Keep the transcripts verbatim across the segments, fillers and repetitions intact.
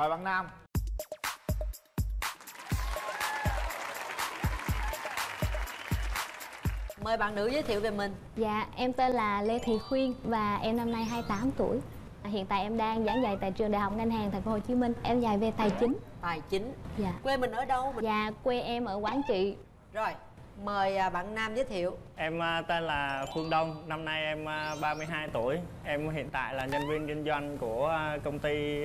Mời bạn Nam. Mời bạn nữ giới thiệu về mình. Dạ, em tên là Lê Thị Khuyên và em năm nay hai mươi tám tuổi. Hiện tại em đang giảng dạy tại trường Đại học Ngân hàng Thành phố Hồ Chí Minh. Em dạy về tài chính. Tài chính. Dạ. Quê mình ở đâu? Mình... Dạ, quê em ở Quảng Trị. Rồi, mời bạn Nam giới thiệu. Em tên là Phương Đông, năm nay em ba mươi hai tuổi. Em hiện tại là nhân viên kinh doanh của công ty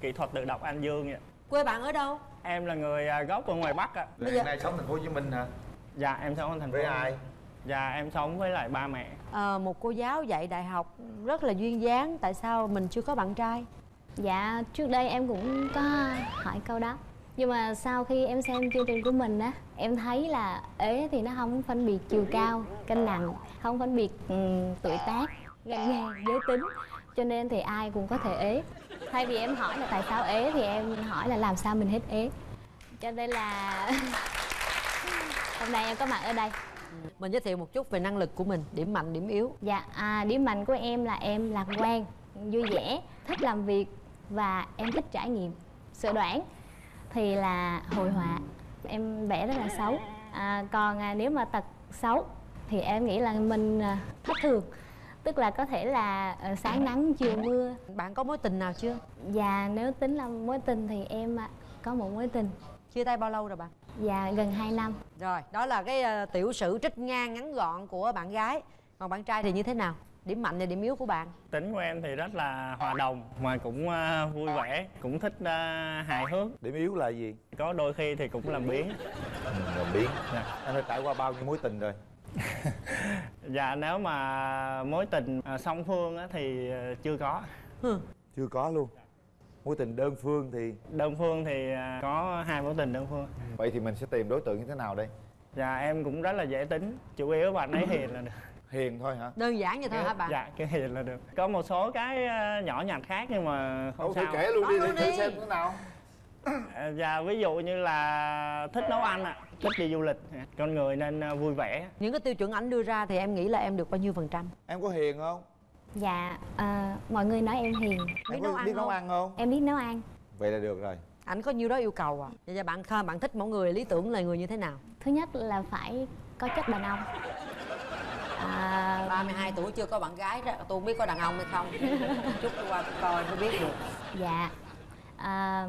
kỹ thuật tự động An Dương ạ. Quê bạn ở đâu? Em là người gốc ở ngoài Bắc ạ. Bây giờ... Hiện nay sống Thành phố Hồ Chí Minh hả? Dạ, em sống ở thành phố. Với ai? Dạ, em sống với lại ba mẹ. À, một cô giáo dạy đại học rất là duyên dáng. Tại sao mình chưa có bạn trai? Dạ, trước đây em cũng có hỏi câu đó. Nhưng mà sau khi em xem chương trình của mình á, em thấy là ế thì nó không phân biệt chiều cao, cân nặng, không phân biệt um, tuổi tác, ngành nghề, giới tính. Cho nên thì ai cũng có thể ế. Thay vì em hỏi là tại sao ế thì em hỏi là làm sao mình hết ế. Cho nên là hôm nay em có mặt ở đây. Mình giới thiệu một chút về năng lực của mình, điểm mạnh, điểm yếu. Dạ, à, điểm mạnh của em là em lạc quan, vui vẻ, thích làm việc và em thích trải nghiệm. Sở đoản thì là hội họa, em vẽ rất là xấu. À, còn à, nếu mà tật xấu thì em nghĩ là mình à, thất thường. Tức là có thể là à, sáng nắng, chiều mưa. Bạn có mối tình nào chưa? Dạ, nếu tính là mối tình thì em à, có một mối tình. Chia tay bao lâu rồi bạn? Dạ, gần hai năm. Rồi, đó là cái uh, tiểu sử trích ngang ngắn gọn của bạn gái. Còn bạn trai thì như thế nào? Điểm mạnh và điểm yếu của bạn? Tính của em thì rất là hòa đồng, mà cũng uh, vui vẻ, cũng thích uh, hài hước. Điểm yếu là gì? Có đôi khi thì cũng làm biếng. Làm biếng. Anh đã trải qua bao nhiêu mối tình rồi? Dạ, nếu mà mối tình uh, song phương á, thì uh, chưa có. Ừ. Chưa có luôn. Mối tình đơn phương thì? Đơn phương thì có hai mối tình đơn phương. Vậy thì mình sẽ tìm đối tượng như thế nào đây? Dạ, em cũng rất là dễ tính. Chủ yếu bạn ấy hiền là được. Hiền thôi hả? Đơn giản như thôi hả bạn? Dạ, cái hiền là được. Có một số cái nhỏ nhặt khác nhưng mà không sao. Kể luôn đi, thử xem thế nào. Dạ, ví dụ như là thích nấu ăn ạ, thích đi du lịch, con người nên vui vẻ. Những cái tiêu chuẩn ảnh đưa ra thì em nghĩ là em được bao nhiêu phần trăm? Em có hiền không? Dạ, à, mọi người nói em hiền. Biết nấu ăn, biết nấu ăn không? Em biết nấu ăn. Vậy là được rồi. Ảnh có nhiêu đó yêu cầu à? Vậy bạn bạn thích mọi người lý tưởng là người như thế nào? Thứ nhất là phải có chất đàn ông. À... ba mươi hai tuổi chưa có bạn gái đó, tôi không biết có đàn ông hay không. Chút qua coi mới biết được. Dạ, à,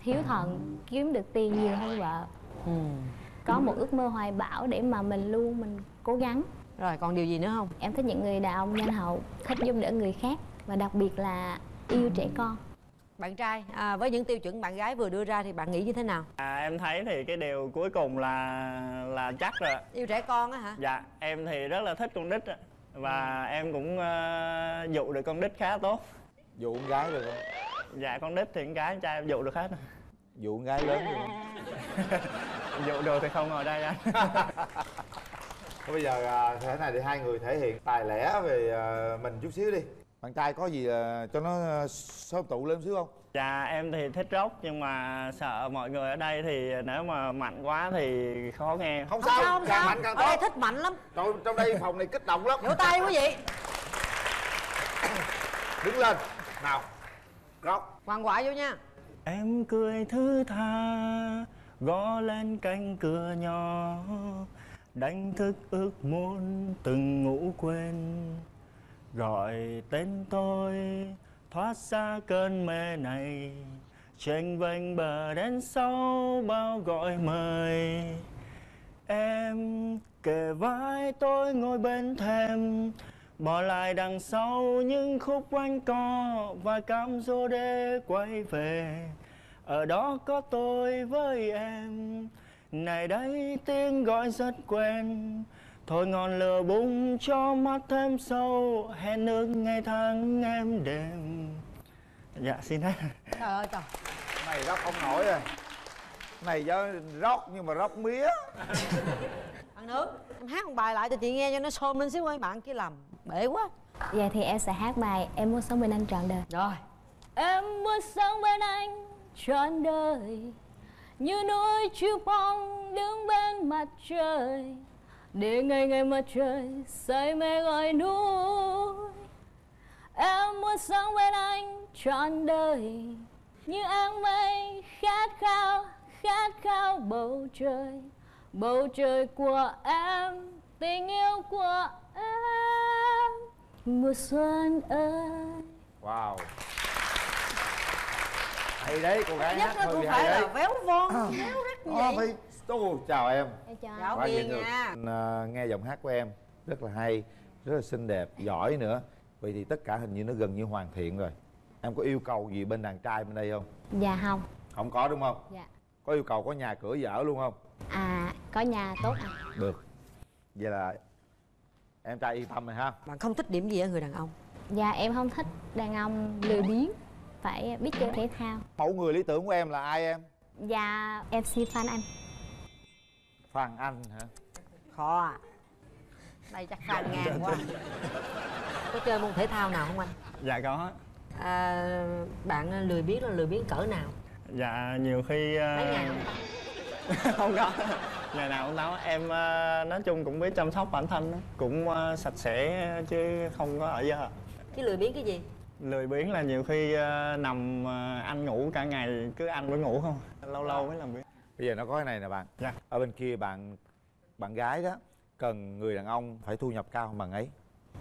hiếu thuận, kiếm được tiền nhiều hơn vợ. Ừ. Có một ước mơ hoài bão để mà mình luôn mình cố gắng. Rồi, còn điều gì nữa không? Em thích những người đàn ông nhân hậu, thích giúp đỡ người khác và đặc biệt là yêu trẻ con. Bạn trai, à, với những tiêu chuẩn bạn gái vừa đưa ra thì bạn nghĩ như thế nào? À, em thấy thì cái điều cuối cùng là là chắc rồi. Yêu trẻ con á hả? Dạ, em thì rất là thích con nít á. Và ừ. em cũng uh, dụ được con nít khá tốt. Dụ con gái được không? Dạ, con nít thì con gái, con trai em dụ được hết. Dụ con gái lớn được không? Dụ được thì không ngồi đây anh. Bây giờ thế này thì hai người thể hiện tài lẻ về mình chút xíu đi. Bạn trai có gì cho nó sớm tụ lên xíu không? Dạ, em thì thích rock nhưng mà sợ mọi người ở đây thì nếu mà mạnh quá thì khó nghe. Không sao, không càng sao. Mạnh càng tốt. Ở đây thích mạnh lắm. Trong, trong đây phòng này kích động lắm. Vỗ tay quý vị. Đứng lên. Nào. Rock. Hoàng ngoại vô nha. Em cười thứ tha, gõ lên cánh cửa nhỏ. Đánh thức ước muốn từng ngủ quên, gọi tên tôi thoát xa cơn mê này, chênh vênh bờ đến sâu bao gọi mời. Em kề vai tôi ngồi bên thềm, bỏ lại đằng sau những khúc quanh co và cam rô đê quay về. Ở đó có tôi với em. Này đây tiếng gọi rất quen, thôi ngọn lửa bùng cho mắt thêm sâu, hẹn ước ngày tháng em đêm. Dạ, xin hết. Trời ơi trời. Này rock không nổi rồi. Này do rock nhưng mà rock mía. Ăn nước. Em hát một bài lại cho chị nghe cho nó xôm lên xíu ơi, bạn kia làm bể quá. Vậy thì em sẽ hát bài Em muốn sống bên anh trọn đời. Rồi. Em muốn sống bên anh trọn đời, như núi Chupong đứng bên mặt trời, để ngày ngày mặt trời say mê gọi núi. Em muốn sống bên anh trọn đời, như áng mây khát khao, khát khao bầu trời, bầu trời của em, tình yêu của em, mùa xuân ơi. Wow, hay đấy cô gái. Nhất là cô phải là véo von, véo rất nhẹ. Chào em. Chào em nha. Nghe giọng hát của em rất là hay, rất là xinh đẹp, giỏi nữa. Vậy thì tất cả hình như nó gần như hoàn thiện rồi. Em có yêu cầu gì bên đàn trai bên đây không? Dạ không. Không có đúng không? Dạ. Có yêu cầu có nhà cửa dở luôn không? À, có nhà tốt ạ. À? Được. Vậy là em trai yên tâm rồi ha. Bạn không thích điểm gì ở người đàn ông? Dạ em không thích đàn ông lười biếng, phải biết chơi thể thao. Mẫu người lý tưởng của em là ai em? Dạ em xê Phan Anh. Phan Anh hả? Khó à. Đây chắc Phan ngang quá. Có chơi môn thể thao nào không anh? Dạ có. À, bạn lười biếng là lười biếng cỡ nào? Dạ nhiều khi uh... không có ngày nào cũng đó. Em uh, nói chung cũng biết chăm sóc bản thân đó. Cũng uh, sạch sẽ chứ không có ở giờ. Cái lười biếng cái gì? Lười biếng là nhiều khi uh, nằm uh, ăn ngủ cả ngày, cứ ăn với ngủ không, lâu lâu mới làm việc. Bây giờ nó có cái này nè bạn. Dạ. Ở bên kia bạn bạn gái đó cần người đàn ông phải thu nhập cao hơn bằng ấy.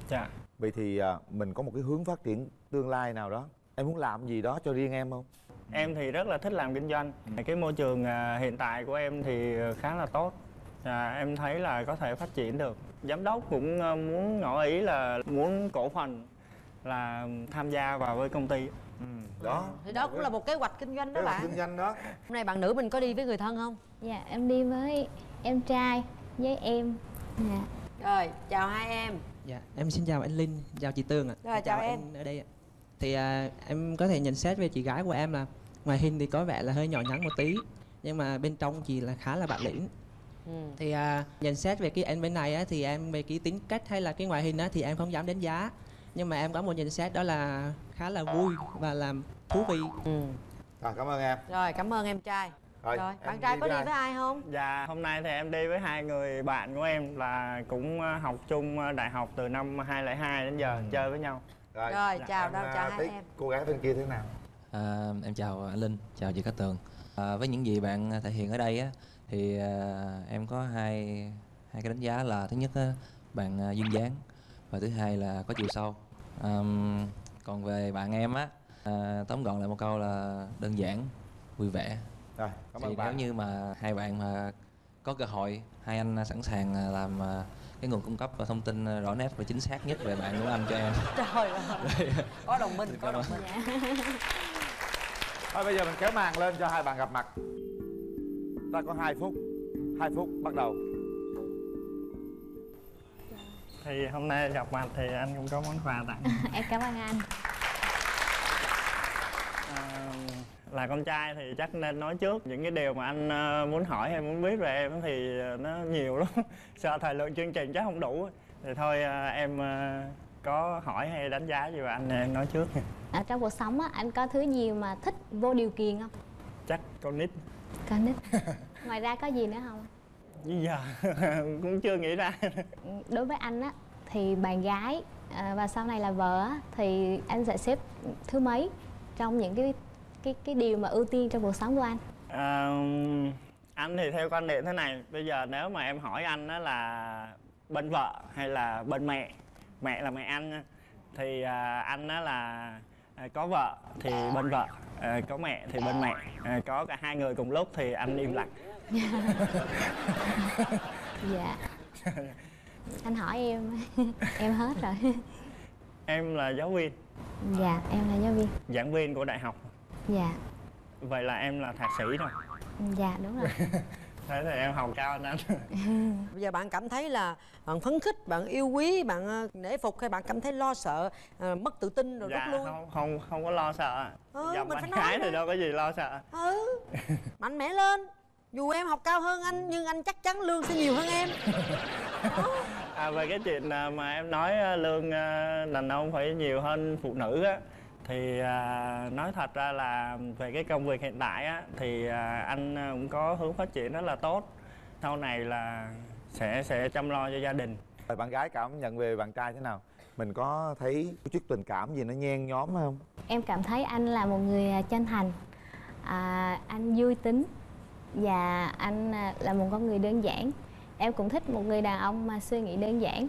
Dạ. Vậy thì uh, mình có một cái hướng phát triển tương lai nào đó, em muốn làm gì đó cho riêng em không? Em thì rất là thích làm kinh doanh. Cái môi trường hiện tại của em thì khá là tốt. À, em thấy là có thể phát triển được. Giám đốc cũng muốn ngỏ ý là muốn cổ phần là tham gia vào với công ty. Ừ, đó. Thì đó cũng là một kế hoạch kinh doanh đó bạn. Kinh doanh đó. Hôm nay bạn nữ mình có đi với người thân không? Dạ, em đi với em trai, với em. Dạ. Rồi, chào hai em. Dạ, em xin chào anh Linh, chào chị Tường ạ. Rồi, chào, chào em. Anh ở đây ạ. Thì à, em có thể nhận xét về chị gái của em là ngoài hình thì có vẻ là hơi nhỏ nhắn một tí, nhưng mà bên trong chị là khá là bản lĩnh. Ừ. Thì à, nhận xét về cái em bên này á, thì em về cái tính cách hay là cái ngoại hình á, thì em không dám đánh giá. Nhưng mà em có một nhận xét đó là khá là vui và làm thú vị. Ừ. À, cảm ơn em. Rồi, cảm ơn em trai. Rồi, Rồi bạn trai có đi với ai không? Dạ, hôm nay thì em đi với hai người bạn của em là cũng học chung đại học từ năm hai không không hai đến giờ. Ừ. Chơi với nhau. Rồi, Rồi dạ, chào đâu, chào hai em. Cô gái bên kia thế nào? À, em chào anh Linh, chào chị Cát Tường. À, với những gì bạn thể hiện ở đây á, thì à, em có hai hai cái đánh giá là thứ nhất á, bạn à, duyên dáng, và thứ hai là có chiều sâu. À, còn về bạn em á, à, tóm gọn lại một câu là đơn giản, vui vẻ. Rồi, cảm ơn bạn. Nếu như mà hai bạn mà có cơ hội, hai anh sẵn sàng làm cái nguồn cung cấp và thông tin rõ nét và chính xác nhất về bạn của anh cho em. Trời ơi, có đồng minh, có đồng minh. Thôi bây giờ mình kéo màn lên cho hai bạn gặp mặt. Ta có hai phút, hai phút bắt đầu. Thì hôm nay gặp mặt thì anh cũng có món quà tặng. Em cảm ơn anh. Là con trai thì chắc nên nói trước những cái điều mà anh muốn hỏi hay muốn biết về em thì nó nhiều lắm. Sợ thời lượng chương trình chắc không đủ. Thì thôi em có hỏi hay đánh giá gì mà anh em nói trước. Ở trong cuộc sống á, anh có thứ gì mà thích vô điều kiện không? Chắc con nít. Con nít. Ngoài ra có gì nữa không? Bây giờ cũng chưa nghĩ ra. Đối với anh á thì bạn gái và sau này là vợ á, thì anh sẽ xếp thứ mấy trong những cái cái cái điều mà ưu tiên trong cuộc sống của anh? À, anh thì theo quan điểm thế này, bây giờ nếu mà em hỏi anh đó là bên vợ hay là bên mẹ, mẹ là mẹ anh, thì anh đó là có vợ thì bên vợ, có mẹ thì bên mẹ, có cả hai người cùng lúc thì anh im lặng. Dạ. Anh hỏi em, em hết rồi. Em là giáo viên. Dạ, em là giáo viên. Giảng viên của đại học. Dạ. Vậy là em là thạc sĩ rồi. Dạ đúng rồi. Thế thì em học cao hơn anh. Bây giờ bạn cảm thấy là bạn phấn khích, bạn yêu quý, bạn nể phục hay bạn cảm thấy lo sợ, mất tự tin rồi dạ, rút luôn? Dạ không, không, không có lo sợ. Ừ, dòng mình phải nói thì đâu có gì lo sợ. Ừ. Mạnh mẽ lên. Dù em học cao hơn anh nhưng anh chắc chắn lương sẽ nhiều hơn em. À, về cái chuyện mà em nói lương đàn ông phải nhiều hơn phụ nữ á, thì à, nói thật ra là về cái công việc hiện tại á, thì à, anh cũng có hướng phát triển rất là tốt. Sau này là sẽ sẽ chăm lo cho gia đình. Bạn gái cảm nhận về bạn trai thế nào? Mình có thấy chút tình cảm gì nó nhen nhóm không? Em cảm thấy anh là một người chân thành, à, anh vui tính và anh là một con người đơn giản. Em cũng thích một người đàn ông mà suy nghĩ đơn giản.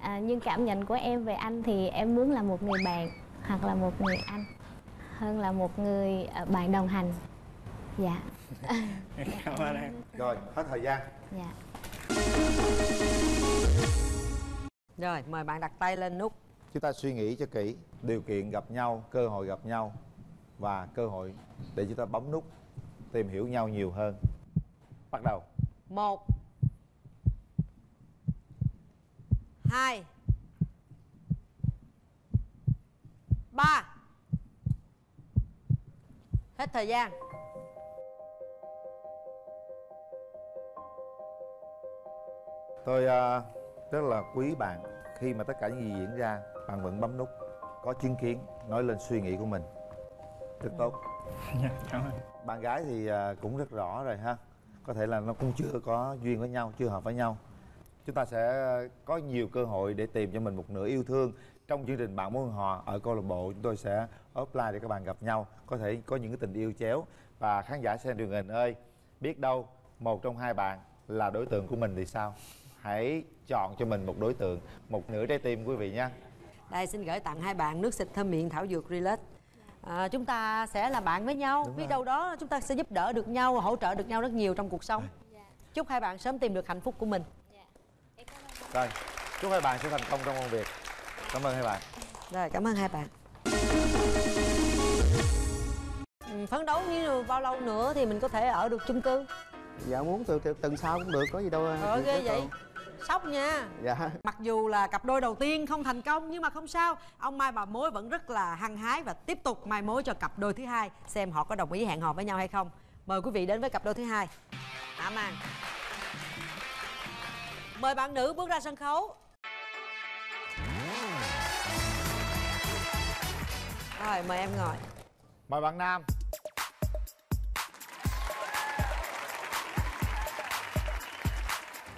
À, nhưng cảm nhận của em về anh thì em muốn là một người bạn hoặc là một người anh hơn là một người bạn đồng hành. Dạ. Cảm ơn em. Rồi, hết thời gian. Dạ. Rồi, mời bạn đặt tay lên nút. Chúng ta suy nghĩ cho kỹ. Điều kiện gặp nhau, cơ hội gặp nhau và cơ hội để chúng ta bấm nút tìm hiểu nhau nhiều hơn. Bắt đầu. Một, hai, ba. Hết thời gian. Tôi uh, rất là quý bạn. Khi mà tất cả những gì diễn ra, bạn vẫn bấm nút, có chứng kiến, nói lên suy nghĩ của mình. Rất tốt. Dạ, cảm ơn. Bạn gái thì uh, cũng rất rõ rồi ha. Có thể là nó cũng chưa có duyên với nhau, chưa hợp với nhau. Chúng ta sẽ có nhiều cơ hội để tìm cho mình một nửa yêu thương. Trong chương trình Bạn Muốn Họ ở câu lạc bộ, chúng tôi sẽ offline để các bạn gặp nhau. Có thể có những cái tình yêu chéo. Và khán giả xem truyền hình ơi, biết đâu một trong hai bạn là đối tượng của mình thì sao? Hãy chọn cho mình một đối tượng, một nửa trái tim quý vị nha. Đây, xin gửi tặng hai bạn nước xịt thơm miệng thảo dược Relate. À, chúng ta sẽ là bạn với nhau. Đúng biết rồi. Đâu đó chúng ta sẽ giúp đỡ được nhau, hỗ trợ được nhau rất nhiều trong cuộc sống. Yeah. Chúc hai bạn sớm tìm được hạnh phúc của mình. Yeah. Rồi, chúc hai bạn sẽ thành công trong công việc. Cảm ơn hai bạn. Rồi, cảm ơn hai bạn. Phấn đấu như bao lâu nữa thì mình có thể ở được chung cư? Dạ muốn từ tuần sau cũng được, có gì đâu. Ờ ghê vậy. Sốc nha. Dạ. Mặc dù là cặp đôi đầu tiên không thành công nhưng mà không sao. Ông Mai bà Mối vẫn rất là hăng hái và tiếp tục mai mối cho cặp đôi thứ hai xem họ có đồng ý hẹn hò với nhau hay không. Mời quý vị đến với cặp đôi thứ hai. Hả Mang. Mời bạn nữ bước ra sân khấu. Rồi mời em ngồi. Mời bạn nam.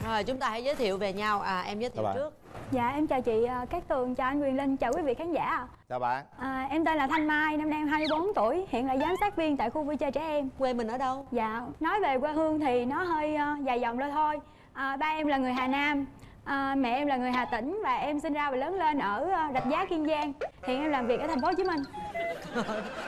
Rồi chúng ta hãy giới thiệu về nhau. À em giới thiệu trước. Dạ em chào chị Cát Tường, chào anh Nguyễn Linh, chào quý vị khán giả. Chào bạn. À, em tên là Thanh Mai, năm nay em hai mươi bốn tuổi, hiện là giám sát viên tại khu vui chơi trẻ em. Quê mình ở đâu? Dạ nói về quê hương thì nó hơi uh, dài dòng lên thôi. À, ba em là người Hà Nam, à, mẹ em là người Hà Tĩnh và em sinh ra và lớn lên ở Rạch Giá, Kiên Giang. Hiện em làm việc ở Thành phố Hồ Chí Minh.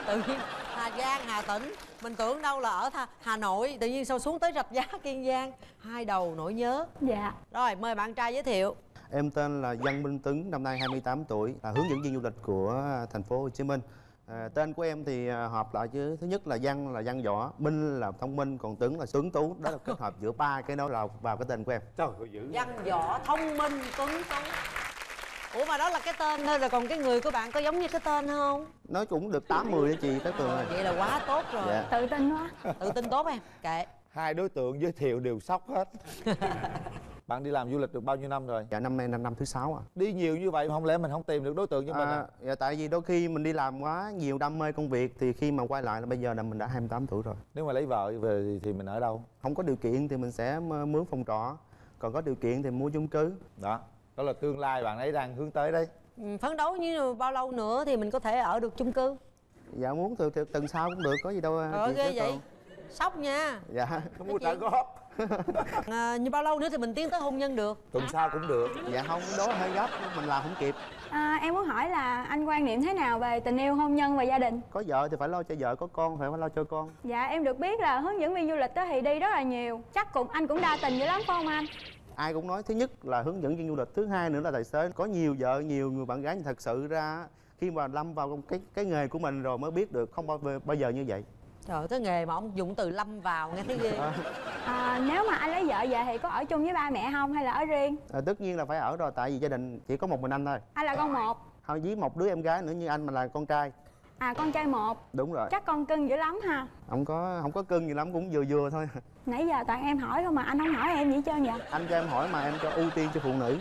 Tự nhiên Hà Giang, Hà Tĩnh, mình tưởng đâu là ở Hà Nội, tự nhiên sao xuống tới Rạch Giá, Kiên Giang. Hai đầu nỗi nhớ. Dạ. Rồi mời bạn trai giới thiệu. Em tên là Văn Minh Tứng, năm nay hai mươi tám tuổi, là hướng dẫn viên du lịch của Thành phố Hồ Chí Minh. À, tên của em thì hợp lại chứ, thứ nhất là Văn là văn võ, Minh là thông minh, còn Tứng là tuấn tú. Đó là kết hợp giữa ba cái nối lọc vào cái tên của em. Trời ơi dữ. Văn võ, thông minh, tuấn tú. Ủa mà đó là cái tên thôi, rồi còn cái người của bạn có giống như cái tên không? Nó cũng được tám mươi đó chị Cát Tường. À, vậy là quá tốt rồi. Dạ. Tự tin quá. Tự tin tốt em. Kệ. Hai đối tượng giới thiệu đều sốc hết. Bạn đi làm du lịch được bao nhiêu năm rồi? Dạ năm nay năm năm thứ sáu à. Đi nhiều như vậy không lẽ mình không tìm được đối tượng cho à, mình à? Dạ tại vì đôi khi mình đi làm quá nhiều, đam mê công việc thì khi mà quay lại là bây giờ là mình đã hai mươi tám tuổi rồi. Nếu mà lấy vợ về thì mình ở đâu? Không có điều kiện thì mình sẽ mướn phòng trọ, còn có điều kiện thì mua chung cư. Đó. Đó là tương lai bạn ấy đang hướng tới đấy. Phấn đấu như bao lâu nữa thì mình có thể ở được chung cư? Dạ muốn từ tuần sau cũng được, có gì đâu. Ờ ghê vậy. Còn. Sốc nha. Dạ. Không muốn trả góp. À, như bao lâu nữa thì mình tiến tới hôn nhân được? Tuần sau cũng được. Dạ không, đó là hơi gấp, mình làm không kịp. À, em muốn hỏi là anh quan niệm thế nào về tình yêu, hôn nhân và gia đình? Có vợ thì phải lo cho vợ, có con phải lo cho con. Dạ em được biết là hướng dẫn viên du lịch đó thì đi rất là nhiều. Chắc cũng anh cũng đa tình dữ lắm phải không anh? Ai cũng nói thứ nhất là hướng dẫn viên du lịch, thứ hai nữa là tài xế. Có nhiều vợ, nhiều người bạn gái nhưng thật sự ra khi mà lâm vào cái cái nghề của mình rồi mới biết được, không bao, bao giờ như vậy. Trời cái nghề mà ông dùng từ lâm vào nghe thấy ghê. À, nếu mà anh lấy vợ về thì có ở chung với ba mẹ không hay là ở riêng? À, tất nhiên là phải ở rồi, tại vì gia đình chỉ có một mình anh thôi. Anh là con một? Thôi với một đứa em gái nữa, như anh mà là con trai. À con trai một. Đúng rồi. Chắc con cưng dữ lắm ha. Không có, không có cưng gì lắm, cũng vừa vừa thôi. Nãy giờ toàn em hỏi thôi mà anh không hỏi em gì hết trơn vậy. Anh cho em hỏi mà em cho ưu tiên cho phụ nữ.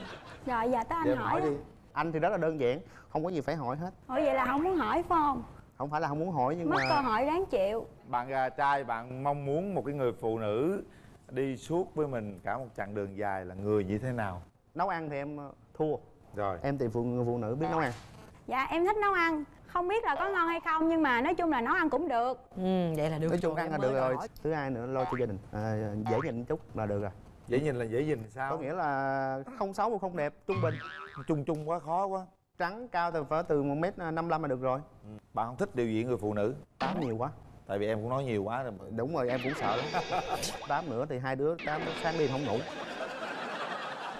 Rồi giờ tới anh. Để hỏi, hỏi đi. Anh thì rất là đơn giản, không có gì phải hỏi hết. Ủa vậy là không muốn hỏi phải không? Không phải là không muốn hỏi nhưng mất mà mất cơ hội đáng chịu. Bạn trai bạn mong muốn một cái người phụ nữ đi suốt với mình cả một chặng đường dài là người như thế nào? Nấu ăn thì em thua. Rồi. Em tìm phụ, phụ nữ biết nấu ăn. Dạ em thích nấu ăn. không biết là có ngon hay không, nhưng mà nói chung là nó ăn cũng được. Ừ, vậy là được. Nói chung ăn là được rồi. Thứ hai nữa lo cho gia đình, à, dễ nhìn chút là được rồi. Dễ nhìn là dễ nhìn sao? Có nghĩa là không xấu mà không đẹp, trung bình. Trung trung quá, khó quá. Trắng cao từ phải từ một mét năm mươi lăm là được rồi. Ừ. Bạn không thích điều gì người phụ nữ? Tám nhiều quá. Tại vì em cũng nói nhiều quá rồi. Đúng rồi, em cũng sợ lắm. Tám nữa thì hai đứa tám sáng đi không ngủ.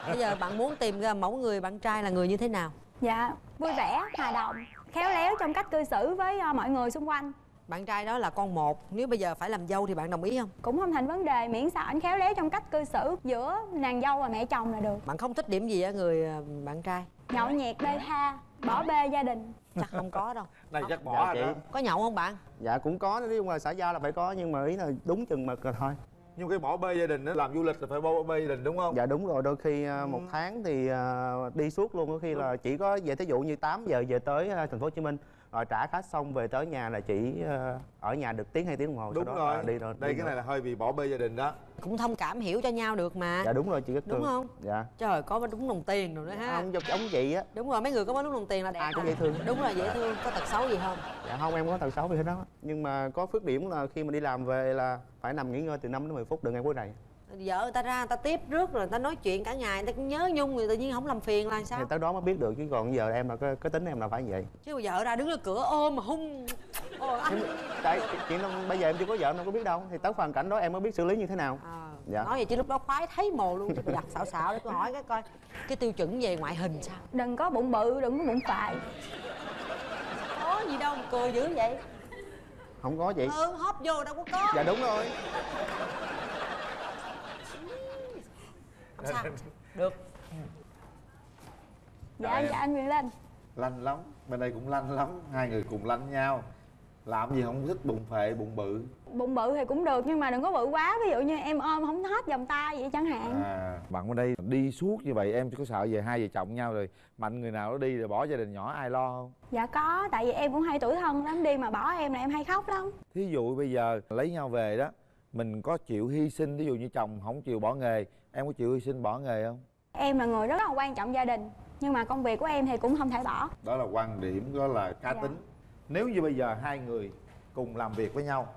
Bây giờ bạn muốn tìm ra mẫu người bạn trai là người như thế nào? Dạ, vui vẻ, hòa đồng, khéo léo trong cách cư xử với mọi người xung quanh. Bạn trai đó là con một, nếu bây giờ phải làm dâu thì bạn đồng ý không? Cũng không thành vấn đề, miễn sao anh khéo léo trong cách cư xử giữa nàng dâu và mẹ chồng là được. Bạn không thích điểm gì á người bạn trai? Nhậu nhẹt, bê tha, bỏ bê gia đình. Chắc không có đâu. Này chắc bỏ dạ, rồi đó. Có nhậu không bạn? Dạ cũng có, nói chung là xã giao là phải có, nhưng mà ý là đúng chừng mực là thôi. Nhưng cái bỏ bê gia đình, nó làm du lịch là phải bỏ bê gia đình đúng không? Dạ đúng rồi, đôi khi một tháng thì đi suốt luôn, có khi là chỉ có về thí dụ như tám giờ về tới Thành phố Hồ Chí Minh, rồi trả khách xong về tới nhà là chỉ ở nhà được tiếng hai tiếng đồng hồ. Đúng rồi, đi rồi. Đây cái này là hơi bị bỏ bê gia đình đó. Cũng thông cảm hiểu cho nhau được mà. Dạ đúng rồi chị Cát Tường. Đúng không? Dạ. Trời, có bánh đúng đồng tiền rồi đó ha. Không, giống giống chị á. Đúng rồi, mấy người có bánh đúng đồng tiền là đẹp. Ai cũng dễ thương. Đúng rồi, dễ thương. Có tật xấu gì không? Dạ không, em có tật xấu gì hết đó. Nhưng mà có phước điểm là khi mà đi làm về là phải nằm nghỉ ngơi từ năm đến mười phút, đừng ăn quấy rầy. Vợ người ta ra, người ta tiếp rước rồi, người ta nói chuyện cả ngày, người ta cũng nhớ nhung, người tự nhiên không làm phiền là sao? Thì tới đó mới biết được, chứ còn giờ em là cái, cái tính em là phải vậy. Chứ vợ ra đứng ở cửa ôm mà hung. Ôi, anh... Tại chuyện bây giờ em chưa có vợ, em đâu có biết đâu. Thì tới hoàn cảnh đó em mới biết xử lý như thế nào. À, dạ. Nói vậy chứ lúc đó khoái thấy mồ luôn, chứ giặt xạo xạo để tôi hỏi cái coi cái tiêu chuẩn về ngoại hình sao? Đừng có bụng bự, đừng có bụng phại. Có gì đâu mà cười dữ vậy? Không có vậy. Ừ, hóp vô đâu có có. Dạ đúng rồi. Sao? Được. Dạ anh, anh Nguyễn Linh lanh lắm, bên đây cũng lanh lắm, hai người cùng lanh nhau. Làm gì không thích bụng phệ, bụng bự. Bụng bự thì cũng được, nhưng mà đừng có bự quá. Ví dụ như em ôm không hết vòng tay vậy chẳng hạn. À, bạn bên đây đi suốt như vậy em có sợ về hai vợ chồng nhau rồi mạnh người nào đó đi rồi bỏ gia đình nhỏ ai lo không? Dạ có, tại vì em cũng hay tủi thân lắm, đi mà bỏ em là em hay khóc lắm. Thí dụ bây giờ lấy nhau về đó, mình có chịu hy sinh, thí dụ như chồng không chịu bỏ nghề, em có chịu hy sinh bỏ nghề không? Em là người rất là quan trọng gia đình, nhưng mà công việc của em thì cũng không thể bỏ. Đó là quan điểm, đó là cá dạ. tính. Nếu như bây giờ hai người cùng làm việc với nhau,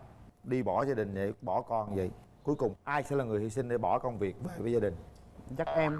đi bỏ gia đình vậy, bỏ con vậy, cuối cùng ai sẽ là người hy sinh để bỏ công việc về với gia đình? Chắc em.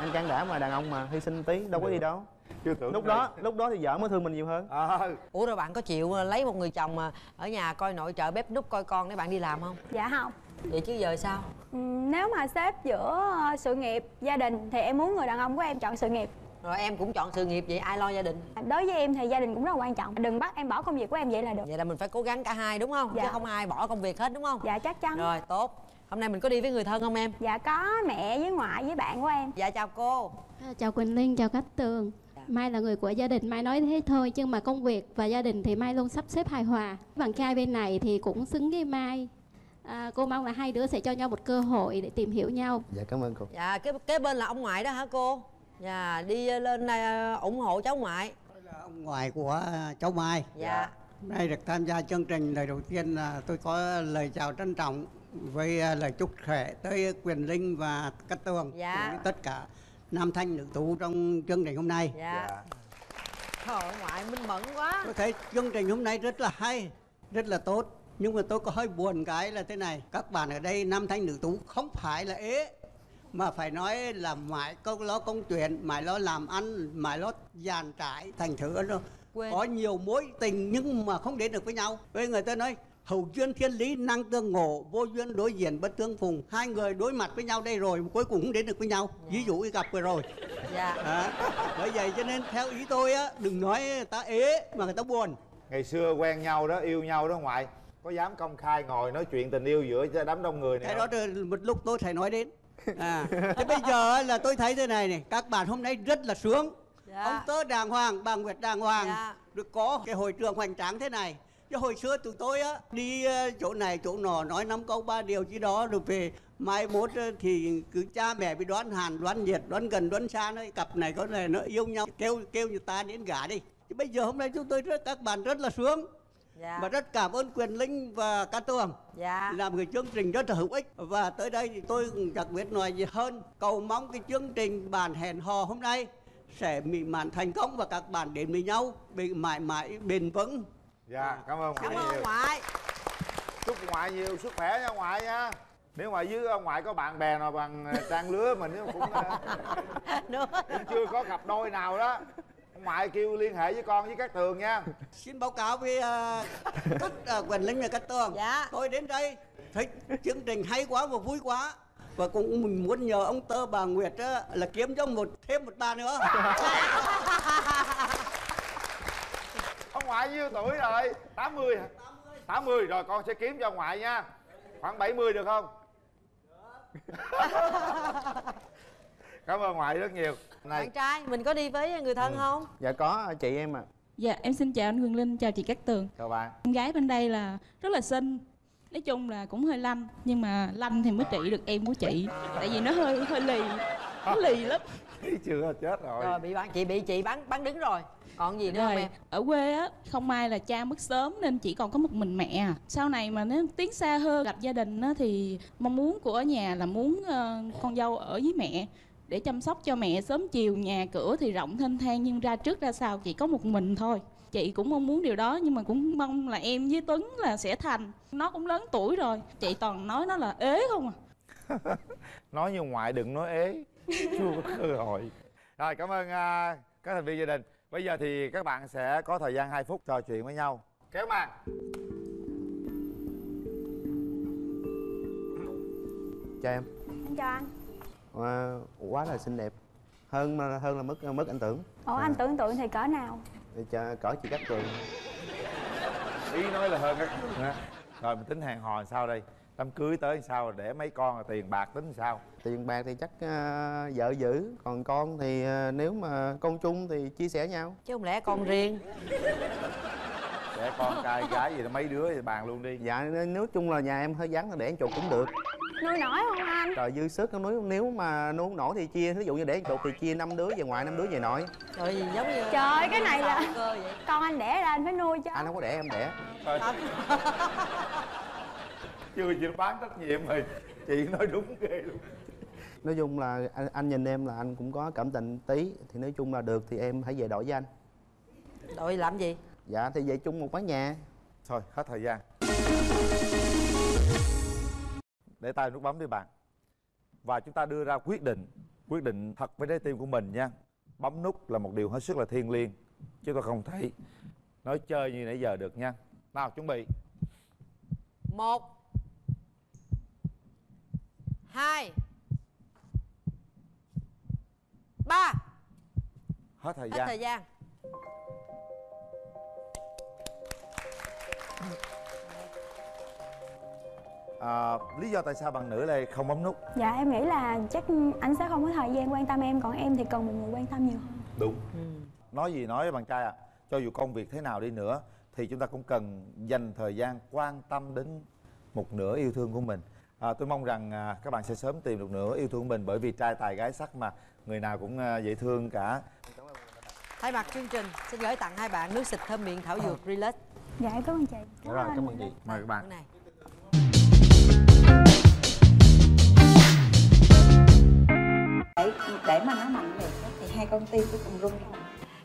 Anh can đảm mà, đàn ông mà, hy sinh tí, đâu có đi đâu. Chưa tưởng lúc đó lúc đó thì vợ mới thương mình nhiều hơn. À. Ủa rồi bạn có chịu lấy một người chồng mà ở nhà coi nội trợ bếp núc coi con để bạn đi làm không? Dạ không. Vậy chứ giờ sao? Ừ, nếu mà xếp giữa sự nghiệp gia đình thì em muốn người đàn ông của em chọn sự nghiệp. Rồi em cũng chọn sự nghiệp vậy, ai lo gia đình? Đối với em thì gia đình cũng rất là quan trọng. Đừng bắt em bỏ công việc của em vậy là được. Vậy là mình phải cố gắng cả hai đúng không? Dạ. Chứ không ai bỏ công việc hết đúng không? Dạ chắc chắn. Rồi tốt. Hôm nay mình có đi với người thân không em? Dạ có, mẹ với ngoại với bạn của em. Dạ chào cô. Chào Quỳnh Linh, chào Cát Tường. Mai là người của gia đình, Mai nói thế thôi, nhưng mà công việc và gia đình thì Mai luôn sắp xếp hài hòa. Bạn trai bên này thì cũng xứng với Mai. À, cô mong là hai đứa sẽ cho nhau một cơ hội để tìm hiểu nhau. Dạ cảm ơn cô. Dạ kế, kế bên là ông ngoại đó hả cô? Dạ đi lên đây ủng hộ cháu ngoại. Tôi là ông ngoại của cháu Mai. Dạ. Hôm nay được tham gia chương trình, lời đầu tiên là tôi có lời chào trân trọng với lời chúc khỏe tới Quyền Linh và Cát Tường. Dạ. Với tất cả nam thanh nữ tú trong chương trình hôm nay. Dạ. Trời ơi, ngoại minh mẫn quá. Tôi thấy chương trình hôm nay rất là hay, rất là tốt. Nhưng mà tôi có hơi buồn cái là thế này. Các bạn ở đây nam thanh nữ tú không phải là ế, mà phải nói là mãi câu lo công chuyện, mãi lo làm ăn, mãi lo dàn trải, thành thử nó có nhiều mối tình nhưng mà không đến được với nhau. Với người ta nói hữu duyên thiên lý năng tương ngộ, vô duyên đối diện bất tương phùng. Hai người đối mặt với nhau đây rồi cuối cùng cũng đến được với nhau. Dạ. Ví dụ gặp vừa rồi. Dạ. À, bởi vậy cho nên theo ý tôi á, đừng nói người ta ế mà người ta buồn. Ngày xưa quen nhau đó, yêu nhau đó ngoại, có dám công khai ngồi nói chuyện tình yêu giữa đám đông người này? Cái đó một lúc tôi sẽ nói đến. À, thế bây giờ là tôi thấy thế này này, các bạn hôm nay rất là sướng. Dạ. Ông Tớ đàng hoàng, bà Nguyệt đàng hoàng. Dạ. Rồi có cái hội trường hoành tráng thế này. Chứ hồi xưa tụi tôi á, đi chỗ này chỗ nọ nói năm câu ba điều chứ đó, rồi về mai mốt thì cứ cha mẹ bị đoán hàn, đoán nhiệt, đoán gần, đoán xa nói cặp này có này nó yêu nhau, kêu kêu người ta đến gả đi. Chứ bây giờ hôm nay chúng tôi rất, các bạn rất là sướng. Dạ. Và rất cảm ơn Quyền Linh và Cát Tường. Dạ. Làm cái chương trình rất là hữu ích. Và tới đây thì tôi cũng chẳng biết nói gì hơn. Cầu mong cái chương trình Bàn Hẹn Hò hôm nay sẽ mỹ mãn thành công và các bạn đến với nhau bên mãi mãi bền vững. Dạ, cảm ơn ngoại. Cảm ơn ngoại. Chúc ngoại nhiều sức khỏe nha ngoại nha. Nếu mà dưới ngoại có bạn bè nào bằng trang lứa mình cũng, cũng chưa có cặp đôi nào đó, ngoại kêu liên hệ với con với các Tường nha. Xin báo cáo với uh, các Hoàng uh, Linh và các Tường. Dạ. Tôi đến đây thấy chương trình hay quá và vui quá, và cũng mình muốn nhờ ông Tơ bà Nguyệt uh, là kiếm cho một thêm một bà nữa. Ông ngoại nhiêu tuổi rồi? tám mươi hả? tám mươi rồi, con sẽ kiếm cho ngoại nha. Khoảng bảy mươi được không? Được. Cảm ơn ngoại rất nhiều. Này. Bạn trai, mình có đi với người thân ừ. không? Dạ có, chị em ạ. À. Dạ, em xin chào anh Hoàng Linh, chào chị Cát Tường. Chào bạn. Em gái bên đây là rất là xinh. Nói chung là cũng hơi lanh, nhưng mà lanh thì mới trị được em của chị. Tại vì nó hơi hơi lì, nó lì lắm. Chưa chết rồi. Rồi bị bạn chị bị chị bắn bắn đứng rồi. Còn gì nữa rồi, không em? Ở quê á, không may là cha mất sớm nên chỉ còn có một mình mẹ. Sau này mà nếu tiến xa hơn gặp gia đình á, thì mong muốn của ở nhà là muốn uh, con dâu ở với mẹ để chăm sóc cho mẹ sớm chiều, nhà cửa thì rộng thênh thang nhưng ra trước ra sau chỉ có một mình thôi. Chị cũng mong muốn điều đó, nhưng mà cũng mong là em với Tuấn là sẽ thành. Nó cũng lớn tuổi rồi, chị toàn nói nó là ế không à. Nói như ngoại đừng nói ế. Chưa có cơ hội. Rồi cảm ơn uh, các thành viên gia đình. Bây giờ thì các bạn sẽ có thời gian hai phút trò chuyện với nhau. Kéo màn. Chào em. Em chào anh. Wow, quá là xinh đẹp. Hơn hơn là mất mất anh tưởng. Ủa à. Anh tưởng tượng thì cỡ nào? Cỡ chị Cát Tường. Ý nói là hơn á. Rồi mình tính hẹn hò sao đây? Đám cưới tới sao, để mấy con là tiền bạc tính sao? Tiền bạc thì chắc uh, vợ giữ, còn con thì uh, nếu mà con chung thì chia sẻ nhau. Chứ không lẽ con riêng. Để con trai gái gì đó mấy đứa thì bàn luôn đi. Dạ nếu chung là nhà em hơi vắng thì để ăn chuột cũng được. Nuôi nổi không anh? Trời dư sức không nuôi, nếu mà nuôi không nổi thì chia, ví dụ như để ăn chuột thì chia năm đứa về ngoại, năm đứa về nội. Trời gì giống như trời cái này là con anh đẻ ra anh phải nuôi chứ. Anh không có đẻ em đẻ. Chưa chị bán trách nhiệm rồi, chị nói đúng ghê luôn. Nói chung là anh, anh nhìn em là anh cũng có cảm tình tí, thì nói chung là được thì em hãy về đội với anh. Đội làm gì? Dạ thì về chung một mái nhà. Thôi hết thời gian. Để tay nút bấm đi bạn. Và chúng ta đưa ra quyết định, quyết định thật với trái tim của mình nha. Bấm nút là một điều hết sức là thiêng liêng, chứ tôi không thể nói chơi như nãy giờ được nha. Nào chuẩn bị. Một, hai, ba. Hết thời gian. Hết thời gian. À, lý do tại sao bạn nữ này không bấm nút? Dạ em nghĩ là chắc anh sẽ không có thời gian quan tâm em, còn em thì cần một người quan tâm nhiều hơn. Đúng. Ừ. Nói gì nói với bạn trai à, cho dù công việc thế nào đi nữa thì chúng ta cũng cần dành thời gian quan tâm đến một nửa yêu thương của mình. À, tôi mong rằng à, các bạn sẽ sớm tìm được nửa yêu thương của mình, bởi vì trai tài gái sắc mà, người nào cũng à, dễ thương cả. Thay mặt chương trình xin gửi tặng hai bạn nước xịt thơm miệng thảo dược Relax. Dạ cảm ơn chị. Cảm rồi, cảm ơn chị. Mời các bạn. Để, để mà nó mạnh được thì hai công ty cũng cùng rung thôi.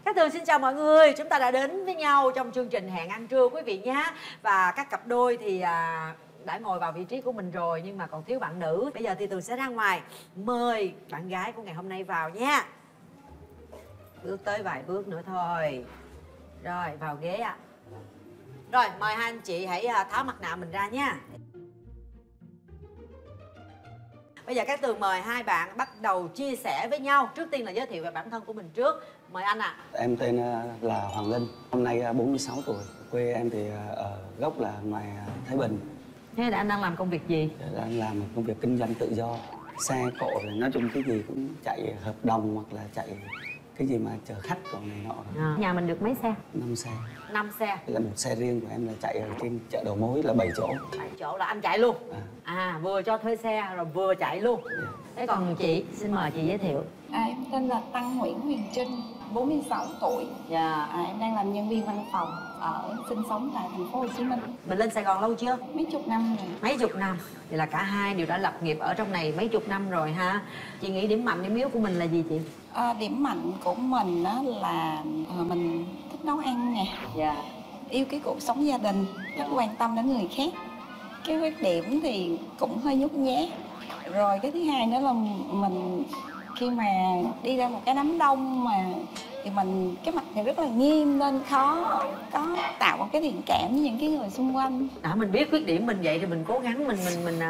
Các Tường xin chào mọi người, chúng ta đã đến với nhau trong chương trình Hẹn Ăn Trưa quý vị nhé. Và các cặp đôi thì à, đã ngồi vào vị trí của mình rồi, nhưng mà còn thiếu bạn nữ. Bây giờ thì Tường sẽ ra ngoài mời bạn gái của ngày hôm nay vào nha. Bước tới vài bước nữa thôi. Rồi vào ghế ạ. À. Rồi mời hai anh chị hãy tháo mặt nạ mình ra nha. Bây giờ các Tường mời hai bạn bắt đầu chia sẻ với nhau. Trước tiên là giới thiệu về bản thân của mình trước. Mời anh ạ. À. Em tên là Hoàng Linh, hôm nay bốn mươi sáu tuổi. Quê em thì ở gốc là ngoài Thái Bình. Thế là anh đang làm công việc gì? Là anh làm một công việc kinh doanh tự do, xe cộ, nói chung cái gì cũng chạy hợp đồng hoặc là chạy cái gì mà chở khách còn này nọ. À, nhà mình được mấy xe? năm xe. năm xe. Là một xe riêng của em là chạy ở trên chợ đầu mối là bảy chỗ. bảy chỗ là anh chạy luôn. À, à vừa cho thuê xe rồi vừa chạy luôn. Yeah. Thế còn chị, xin mời chị giới thiệu. À, em tên là Tăng Nguyễn Huyền Trinh, bốn mươi sáu tuổi. Dạ. À, em đang làm nhân viên văn phòng ở sinh sống tại thành phố Hồ Chí Minh. Mình lên Sài Gòn lâu chưa? Mấy chục năm rồi. Mấy chục năm. Vậy là cả hai đều đã lập nghiệp ở trong này mấy chục năm rồi ha. Chị nghĩ điểm mạnh điểm yếu của mình là gì chị? À, điểm mạnh của mình đó là mình thích nấu ăn nè, yeah. Yêu cái cuộc sống gia đình, rất quan tâm đến người khác. Cái khuyết điểm thì cũng hơi nhút nhát. Rồi cái thứ hai nữa là mình khi mà đi ra một cái đám đông mà thì mình cái mặt thì rất là nghiêm nên khó có tạo một cái thiện cảm với những cái người xung quanh. À, mình biết khuyết điểm mình vậy thì mình cố gắng mình mình mình mình,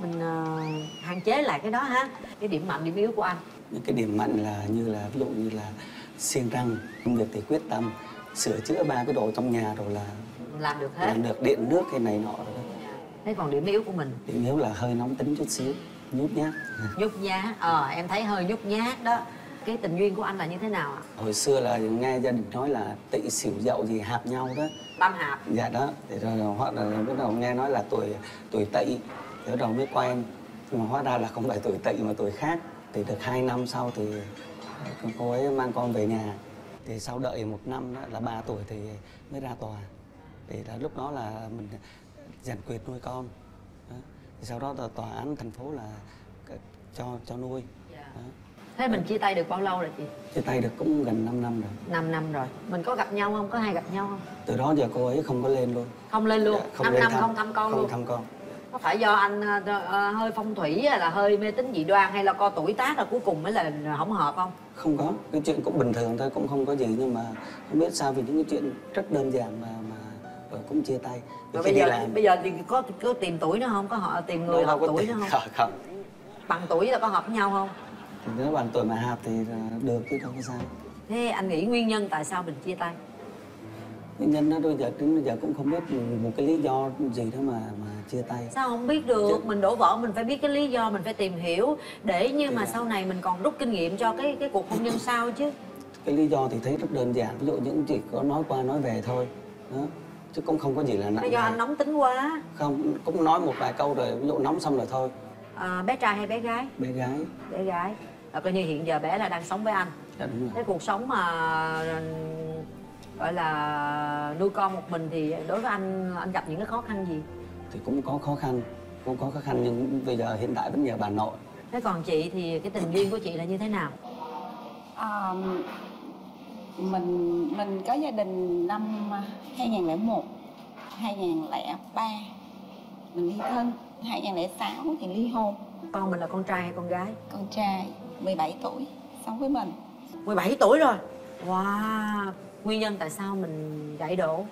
mình uh, hạn chế lại cái đó ha. Cái điểm mạnh điểm yếu của anh? Cái điểm mạnh là như là ví dụ như là siêng răng, công việc thì quyết tâm, sửa chữa ba cái đồ trong nhà rồi là làm được hết, làm được điện nước cái này nọ rồi. Thế còn điểm yếu của mình? Điểm yếu là hơi nóng tính chút xíu, nhút nhát. Nhút nhát, ờ em thấy hơi nhút nhát đó. Cái tình duyên của anh là như thế nào ạ? Hồi xưa là nghe gia đình nói là tị xỉu dậu gì hạp nhau đó. Tam hạp? Dạ đó, để rồi họ là bắt đầu nghe nói là tuổi tuổi tị, bắt đầu mới quen. Nhưng mà hóa ra là không phải tuổi tị mà tuổi khác. Thì được hai năm sau thì cô ấy mang con về nhà. Thì sau đợi một năm đó, là ba tuổi thì mới ra tòa. Thì là lúc đó là mình giản quyệt nuôi con đó. Thì sau đó là tòa án thành phố là cho cho nuôi đó. Thế mình chia tay được bao lâu rồi chị? Chia tay được cũng gần năm năm rồi. Năm năm rồi. Mình có gặp nhau không? Có hay gặp nhau không? Từ đó giờ cô ấy không có lên luôn. Không lên luôn? Dạ, năm năm thăm, không thăm con không luôn? Không thăm con. Có phải do anh uh, hơi phong thủy là hơi mê tín dị đoan hay là co tuổi tác là cuối cùng mới là không hợp không? Không có, cái chuyện cũng bình thường thôi, cũng không có gì, nhưng mà không biết sao vì những cái chuyện rất đơn giản mà mà rồi cũng chia tay. Rồi bây giờ làm... bây giờ thì có có tìm tuổi nữa không? Có họ tìm người hợp tuổi nữa không? Không. Bằng tuổi là có hợp với nhau không? Nếu bằng tuổi mà hợp thì được chứ không có sao. Thế anh nghĩ nguyên nhân tại sao mình chia tay? Nguyên nhân đó bây giờ đến bây giờ cũng không biết một cái lý do gì đó mà mà chia tay. Sao không biết được? Chứ... mình đổ vỡ mình phải biết cái lý do, mình phải tìm hiểu để như thì mà là... sau này mình còn rút kinh nghiệm cho cái cái cuộc hôn nhân sau chứ. Cái lý do thì thấy rất đơn giản, ví dụ những chỉ có nói qua nói về thôi, đó. Chứ cũng không có gì là nặng. Bây giờ anh nóng tính quá. Không, cũng nói một vài câu rồi ví dụ nóng xong rồi thôi. À, bé trai hay bé gái? Bé gái. Bé gái. À, coi như hiện giờ bé là đang sống với anh. Dạ, đúng rồi. Cái cuộc sống mà gọi là nuôi con một mình thì đối với anh, anh gặp những cái khó khăn gì? Thì cũng có khó khăn, cũng có khó khăn nhưng bây giờ hiện tại vẫn nhờ bà nội. Thế còn chị thì cái tình duyên của chị là như thế nào? À, mình mình có gia đình năm hai nghìn lẻ một, hai nghìn lẻ ba mình ly thân, hai nghìn lẻ sáu thì ly hôn. Con mình là con trai hay con gái? Con trai, mười bảy tuổi, sống với mình. mười bảy tuổi rồi? Wow! Nguyên nhân tại sao mình gãy đổ?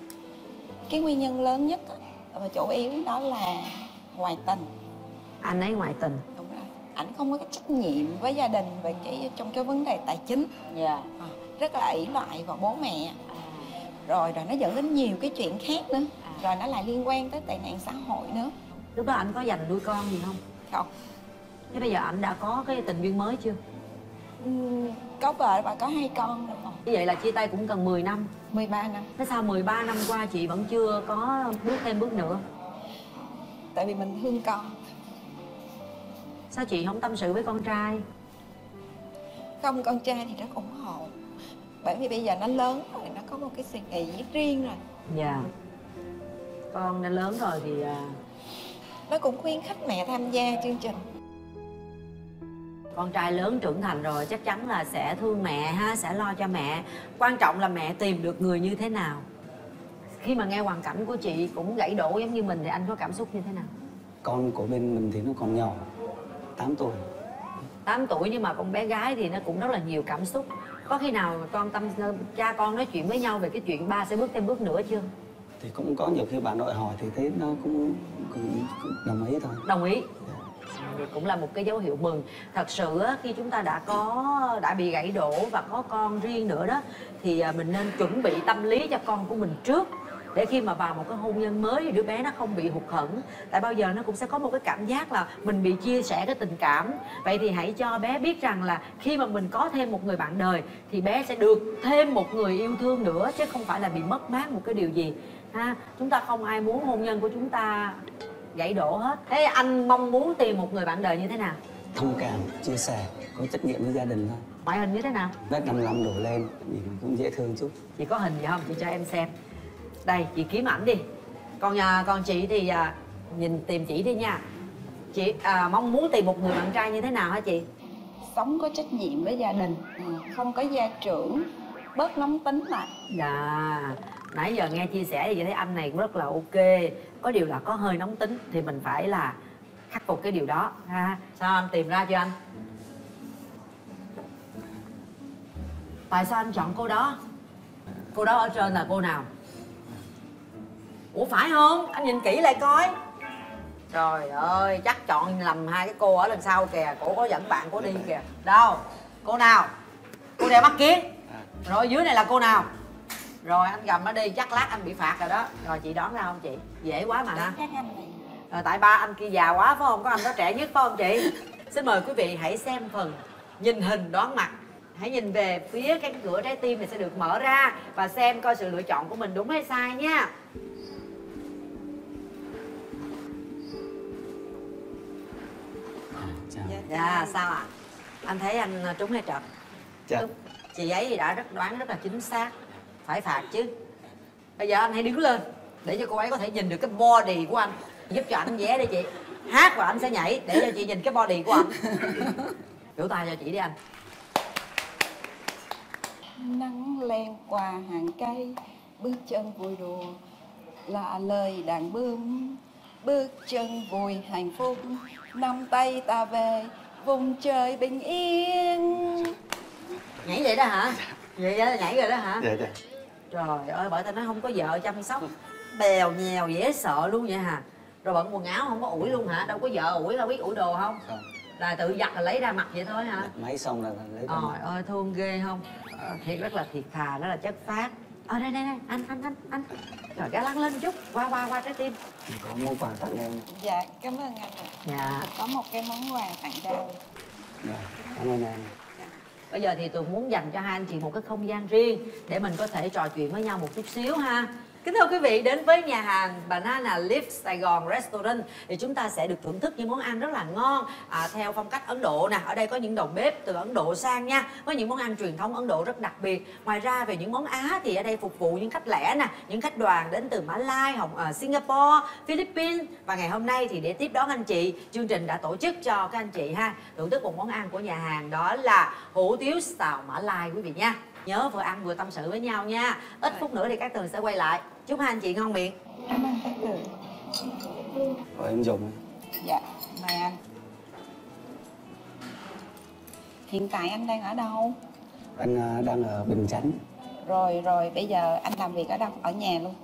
Cái nguyên nhân lớn nhất và chủ yếu đó là ngoại tình. Anh ấy ngoại tình? Đúng rồi. Ảnh không có cái trách nhiệm với gia đình về cái trong cái vấn đề tài chính. Dạ. Yeah. À, rất là ỷ lại vào bố mẹ. À. Rồi rồi nó dẫn đến nhiều cái chuyện khác nữa. À. Rồi nó lại liên quan tới tệ nạn xã hội nữa. Lúc đó anh có dành nuôi con gì không? Không. Thế bây giờ anh đã có cái tình duyên mới chưa? Uhm, có vợ và có hai con rồi. Như vậy là chia tay cũng cần mười năm. Mười ba năm. Thế sao mười ba năm qua chị vẫn chưa có bước thêm bước nữa? Tại vì mình thương con. Sao chị không tâm sự với con trai? Không, con trai thì rất ủng hộ. Bởi vì bây giờ nó lớn rồi, nó có một cái suy nghĩ riêng rồi. Dạ. Con nó lớn rồi thì... Nó cũng khuyến khích mẹ tham gia chương trình. Con trai lớn trưởng thành rồi chắc chắn là sẽ thương mẹ ha, sẽ lo cho mẹ. Quan trọng là mẹ tìm được người như thế nào. Khi mà nghe hoàn cảnh của chị cũng gãy đổ giống như mình thì anh có cảm xúc như thế nào? Con của bên mình thì nó còn nhỏ, tám tuổi. Tám tuổi nhưng mà con bé gái thì nó cũng rất là nhiều cảm xúc. Có khi nào con tâm cha con nói chuyện với nhau về cái chuyện ba sẽ bước thêm bước nữa chưa? Thì cũng có nhiều khi bà nội hỏi thì thấy nó cũng, cũng, cũng đồng ý thôi. Đồng ý. Thì cũng là một cái dấu hiệu mừng. Thật sự khi chúng ta đã có đã bị gãy đổ và có con riêng nữa đó thì mình nên chuẩn bị tâm lý cho con của mình trước, để khi mà vào một cái hôn nhân mới thì đứa bé nó không bị hụt hẫng. Tại bao giờ nó cũng sẽ có một cái cảm giác là mình bị chia sẻ cái tình cảm. Vậy thì hãy cho bé biết rằng là khi mà mình có thêm một người bạn đời thì bé sẽ được thêm một người yêu thương nữa, chứ không phải là bị mất mát một cái điều gì ha. Chúng ta không ai muốn hôn nhân của chúng ta gãy đổ hết. Thế anh mong muốn tìm một người bạn đời như thế nào? Thông cảm, chia sẻ, có trách nhiệm với gia đình thôi. Ngoại hình như thế nào? Vết năm năm đổ lên, nhìn cũng dễ thương chút. Chị có hình gì không? Chị cho em xem. Đây, chị kiếm ảnh đi. Còn à, còn chị thì à, nhìn tìm chị đi nha. Chị à, mong muốn tìm một người bạn trai như thế nào hả chị? sống có trách nhiệm với gia đình, không có gia trưởng, bớt nóng tính lại. Dạ, nãy giờ nghe chia sẻ thì chị thấy anh này cũng rất là ok. Có điều là có hơi nóng tính thì mình phải là khắc phục cái điều đó ha. Sao anh tìm ra chưa anh? Tại sao anh chọn cô đó? Cô đó ở trên là cô nào? Ủa phải không? Anh nhìn kỹ lại coi. Trời ơi, chắc chọn lầm hai cái cô ở lần sau kìa. Cô có dẫn bạn cô đi kìa. Đâu? Cô nào? Cô đeo mắt kiến. Rồi dưới này là cô nào? Rồi anh gầm nó đi, chắc lát anh bị phạt rồi đó. Rồi chị đoán ra không chị? Dễ quá mà ha. Rồi, tại ba anh kia già quá phải không? Có anh đó trẻ nhất phải không chị? Xin mời quý vị hãy xem phần nhìn hình đoán mặt. Hãy nhìn về phía cái cửa trái tim này sẽ được mở ra và xem coi sự lựa chọn của mình đúng hay sai nha. Dạ, sao ạ? À? Anh thấy anh trúng hay trật? Trật. Chị ấy đã rất đoán rất là chính xác. Phải phạt chứ. Bây giờ anh hãy đứng lên để cho cô ấy có thể nhìn được cái body của anh. Giúp cho anh vẽ đi chị. Hát và anh sẽ nhảy để cho chị nhìn cái body của anh. Vỗ tay cho chị đi anh. Nắng len qua hàng cây, bước chân vui đùa là lời đàn bướm. Bước chân vui hạnh phúc, nắm tay ta về vùng trời bình yên. Nhảy vậy đó hả? Vậy đó, nhảy rồi đó hả? Dạ, dạ. Trời ơi, bởi tao nói không có vợ chăm sóc, bèo nhèo dễ sợ luôn vậy hả? Rồi bận quần áo không có ủi luôn hả? Đâu có vợ ủi, đâu biết ủi đồ không? Không. Là tự giặt là lấy ra mặt vậy thôi hả? Đặt máy xong là lấy ra. Trời ơi, thương ghê không? À, thiệt rất là thiệt thà, rất là chất phác. Ở đây, đây, đây, anh, anh, anh, anh. Rồi cá lăn lên chút, qua, qua, qua trái tim. Có món quà tặng em. Dạ, cảm ơn anh ạ. Dạ. Có một cái món quà tặng cho. Dạ, cảm ơn anh. Bây giờ thì tôi muốn dành cho hai anh chị một cái không gian riêng để mình có thể trò chuyện với nhau một chút xíu ha. Kính thưa quý vị, đến với nhà hàng Banana Leaf Saigon Restaurant thì chúng ta sẽ được thưởng thức những món ăn rất là ngon à, theo phong cách Ấn Độ nè. Ở đây có những đầu bếp từ Ấn Độ sang nha, có những món ăn truyền thống Ấn Độ rất đặc biệt. Ngoài ra về những món Á thì ở đây phục vụ những khách lẻ nè, những khách đoàn đến từ Mã Lai, Hồng, uh, Singapore, Philippines. Và ngày hôm nay thì để tiếp đón anh chị, chương trình đã tổ chức cho các anh chị ha thưởng thức một món ăn của nhà hàng, đó là hủ tiếu xào Mã Lai quý vị nha. Nhớ vừa ăn vừa tâm sự với nhau nha. Ít phút nữa thì các Tường sẽ quay lại. Chúc hai anh chị ngon miệng. Cảm ơn các Tường. Rồi em dùng. Dạ, mời anh. Hiện tại anh đang ở đâu? Anh đang ở Bình Chánh. Rồi, rồi, bây giờ anh làm việc ở đâu? Ở nhà luôn?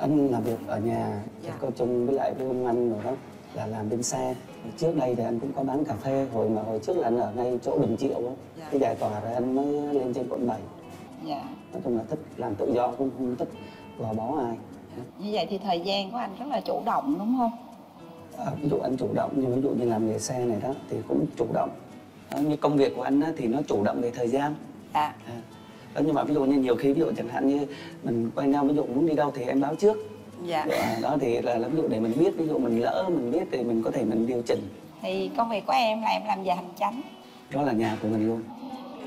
Anh làm việc ở nhà, dạ. Cô chung với lại với ông anh rồi đó. Là làm bên xe. Trước đây thì anh cũng có bán cà phê. Hồi mà hồi trước là anh ở ngay chỗ Bình Triệu đó. Dạ. Cái giải tỏa rồi anh mới lên trên quận bảy. Dạ. Nói chung là thích làm tự do, cũng không thích gò bó ai. Dạ. Như vậy thì thời gian của anh rất là chủ động đúng không? À, ví dụ anh chủ động, như ví dụ như làm nghề xe này đó thì cũng chủ động đó. Như công việc của anh đó, thì nó chủ động về thời gian. À, à. Đó, nhưng mà ví dụ như nhiều khi ví dụ chẳng hạn như mình quay nhau, ví dụ muốn đi đâu thì em báo trước. Dạ. Đó thì là, là ví dụ để mình biết, ví dụ mình lỡ mình biết thì mình có thể mình điều chỉnh. Thì công việc của em là em làm về hành chánh. Đó là nhà của mình luôn.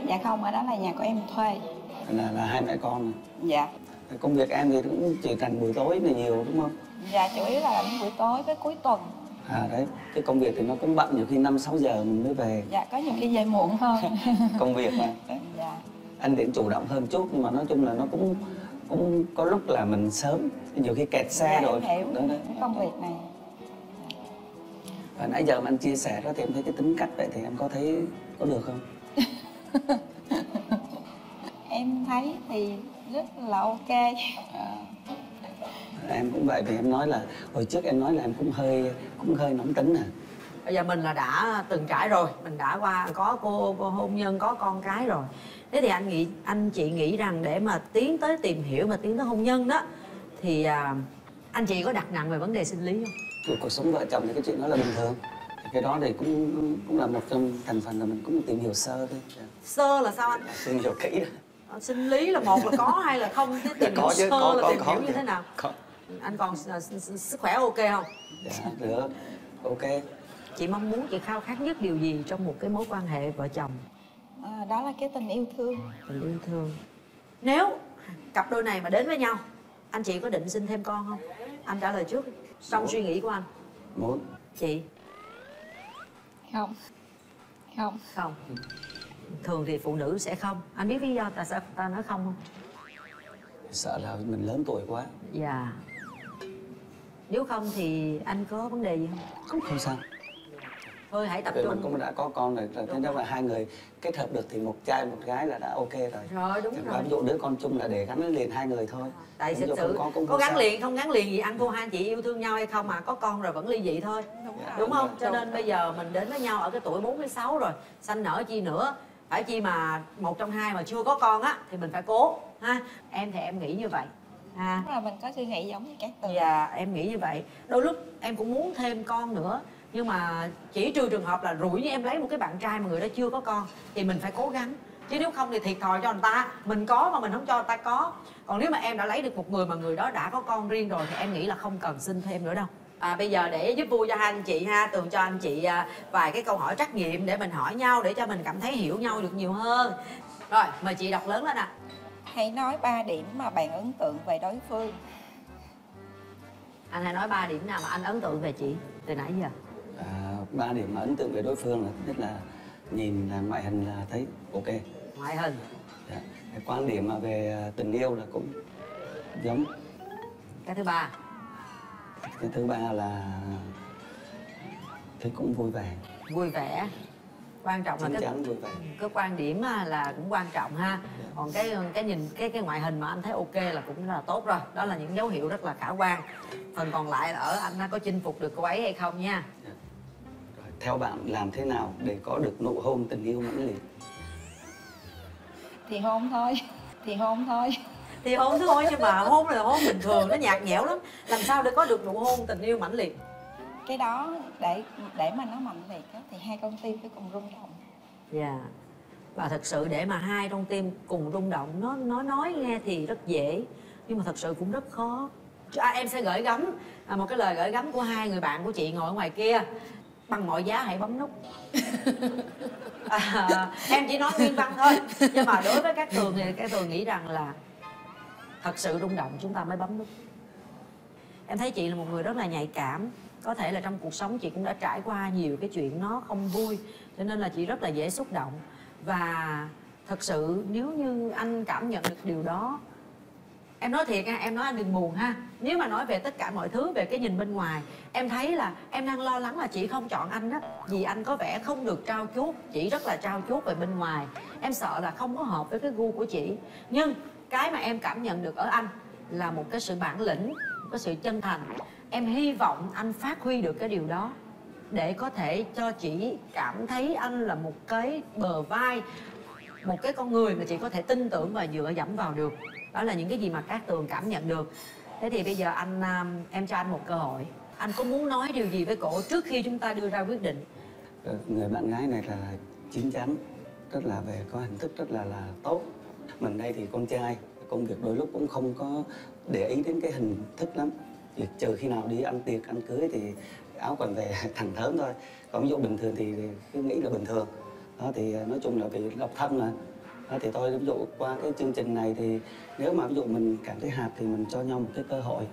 Dạ không, ở đó là nhà của em thuê. Là, là hai mẹ con. Dạ. Công việc em thì cũng chỉ cần buổi tối là nhiều đúng không? Dạ, chủ yếu là làm buổi tối với cuối tuần. À đấy, cái công việc thì nó cũng bận, nhiều khi năm sáu giờ mình mới về. Dạ, có nhiều khi về muộn hơn. Công việc mà. Dạ. Anh thì chủ động hơn chút nhưng mà nói chung là nó cũng cũng có lúc là mình sớm, nhiều khi kẹt xe. Dạ, rồi hiểu đó, đó. Công việc này. Và nãy giờ mà anh chia sẻ đó thì em thấy cái tính cách vậy thì em có thấy có được không? Em thấy thì rất là ok. À, em cũng vậy, vì em nói là hồi trước em nói là em cũng hơi cũng hơi nóng tính à. Bây giờ mình là đã từng trải rồi, mình đã qua có cô, cô hôn nhân, có con cái rồi. Thế thì anh nghĩ anh chị nghĩ rằng để mà tiến tới tìm hiểu mà tiến tới hôn nhân đó thì à, anh chị có đặt nặng về vấn đề sinh lý không? Cuộc sống vợ chồng thì cái chuyện đó là bình thường. Cái đó thì cũng cũng là một trong thành phần là mình cũng tìm hiểu sơ thôi. Sơ là sao anh? Tìm hiểu kỹ. À, sinh lý là một là có hay là không? Thế tìm hiểu sơ có, là có, tìm có, hiểu có, như thế nào? Có. Anh còn sức khỏe ok không? Dạ được, ok. Chị mong muốn, chị khao khát nhất điều gì trong một cái mối quan hệ vợ chồng? À, đó là cái tình yêu thương. Tình yêu thương. Nếu cặp đôi này mà đến với nhau, anh chị có định sinh thêm con không? Anh trả lời trước trong suy nghĩ của anh. Muốn. Chị? Không. Không. Không. Thường thì phụ nữ sẽ không. Anh biết lý do tại sao ta nói không không? Sợ là mình lớn tuổi quá. Dạ. Nếu không thì anh có vấn đề gì không? Không, không sao. Thôi hãy tập trung. Mình cũng đã có con rồi, thế đó là hai người kết hợp được thì một trai một gái là đã ok rồi. Rồi đúng rồi. Ví dụ đứa con chung là để gắn liền hai người thôi. Tại sự sự có gắn liền không gắn liền gì ăn thua, hai chị yêu thương nhau hay không mà có con rồi vẫn ly dị thôi. Đúng, đúng không? Cho nên bây giờ mình đến với nhau ở cái tuổi bốn mươi sáu rồi, sanh nở chi nữa. Phải chi mà một trong hai mà chưa có con á thì mình phải cố ha. Em thì em nghĩ như vậy. À. Đúng là mình có suy nghĩ giống như các từ. Dạ, em nghĩ như vậy. Đôi lúc em cũng muốn thêm con nữa, nhưng mà chỉ trừ trường hợp là rủi như em lấy một cái bạn trai mà người đó chưa có con thì mình phải cố gắng, chứ nếu không thì thiệt thòi cho người ta. Mình có mà mình không cho người ta có. Còn nếu mà em đã lấy được một người mà người đó đã có con riêng rồi thì em nghĩ là không cần xin thêm nữa đâu. À, bây giờ để giúp vui cho hai anh chị ha, Tường cho anh chị vài cái câu hỏi trắc nghiệm để mình hỏi nhau, để cho mình cảm thấy hiểu nhau được nhiều hơn. Rồi, mời chị đọc lớn lên ạ. Hãy nói ba điểm mà bạn ấn tượng về đối phương. Anh hãy nói ba điểm nào mà anh ấn tượng về chị từ nãy giờ. À, ba điểm mà ấn tượng về đối phương là nhất là nhìn là ngoại hình là thấy ok. Ngoại hình. Dạ. Quan điểm mà về tình yêu là cũng giống. Cái thứ ba. Cái thứ ba là thấy cũng vui vẻ. Vui vẻ. Quan trọng chính là cái, vui vẻ. Cái quan điểm là cũng quan trọng ha. Dạ. Còn cái cái nhìn cái cái ngoại hình mà anh thấy ok là cũng là tốt rồi. Đó là những dấu hiệu rất là khả quan. Phần còn lại là ở anh có chinh phục được cô ấy hay không nha. Dạ. Theo bạn làm thế nào để có được nụ hôn tình yêu mãnh liệt? Thì hôn thôi. Thì hôn thôi. Thì hôn thôi, nhưng mà hôn là hôn bình thường, nó nhạt nhẽo lắm. Làm sao để có được nụ hôn tình yêu mãnh liệt? Cái đó để để mà nó mạnh liệt á thì hai con tim phải cùng rung động. Dạ. Yeah. Và thật sự để mà hai con tim cùng rung động, nó nó nói nghe thì rất dễ, nhưng mà thật sự cũng rất khó. À, em sẽ gửi gắm một cái lời gửi gắm của hai người bạn của chị ngồi ở ngoài kia. Bằng mọi giá hãy bấm nút. À, em chỉ nói nguyên văn thôi, nhưng mà đối với các Tường thì các Tường nghĩ rằng là thật sự rung động chúng ta mới bấm nút. Em thấy chị là một người rất là nhạy cảm. Có thể là trong cuộc sống chị cũng đã trải qua nhiều cái chuyện nó không vui, cho nên là chị rất là dễ xúc động. Và thật sự nếu như anh cảm nhận được điều đó, em nói thiệt ha, em nói anh đừng buồn ha. Nếu mà nói về tất cả mọi thứ, về cái nhìn bên ngoài, em thấy là em đang lo lắng là chị không chọn anh đó, vì anh có vẻ không được trau chuốt. Chị rất là trau chuốt về bên ngoài. Em sợ là không có hợp với cái gu của chị. Nhưng cái mà em cảm nhận được ở anh là một cái sự bản lĩnh, một cái sự chân thành. Em hy vọng anh phát huy được cái điều đó để có thể cho chị cảm thấy anh là một cái bờ vai, một cái con người mà chị có thể tin tưởng và dựa dẫm vào được. Đó là những cái gì mà Cát Tường cảm nhận được. Thế thì bây giờ anh em cho anh một cơ hội. Anh có muốn nói điều gì với cổ trước khi chúng ta đưa ra quyết định? Người bạn gái này là chín chắn, rất là về có hình thức rất là là tốt. Mình đây thì con trai, công việc đôi lúc cũng không có để ý đến cái hình thức lắm. Việc trừ khi nào đi ăn tiệc, ăn cưới thì áo quần về thẳng thớm thôi. Còn ví dụ bình thường thì cứ nghĩ là bình thường. Đó thì nói chung là vì độc thân mà. Đó thì tôi ví dụ qua cái chương trình này thì nếu mà ví dụ mình cảm thấy hợp thì mình cho nhau một cái cơ hội.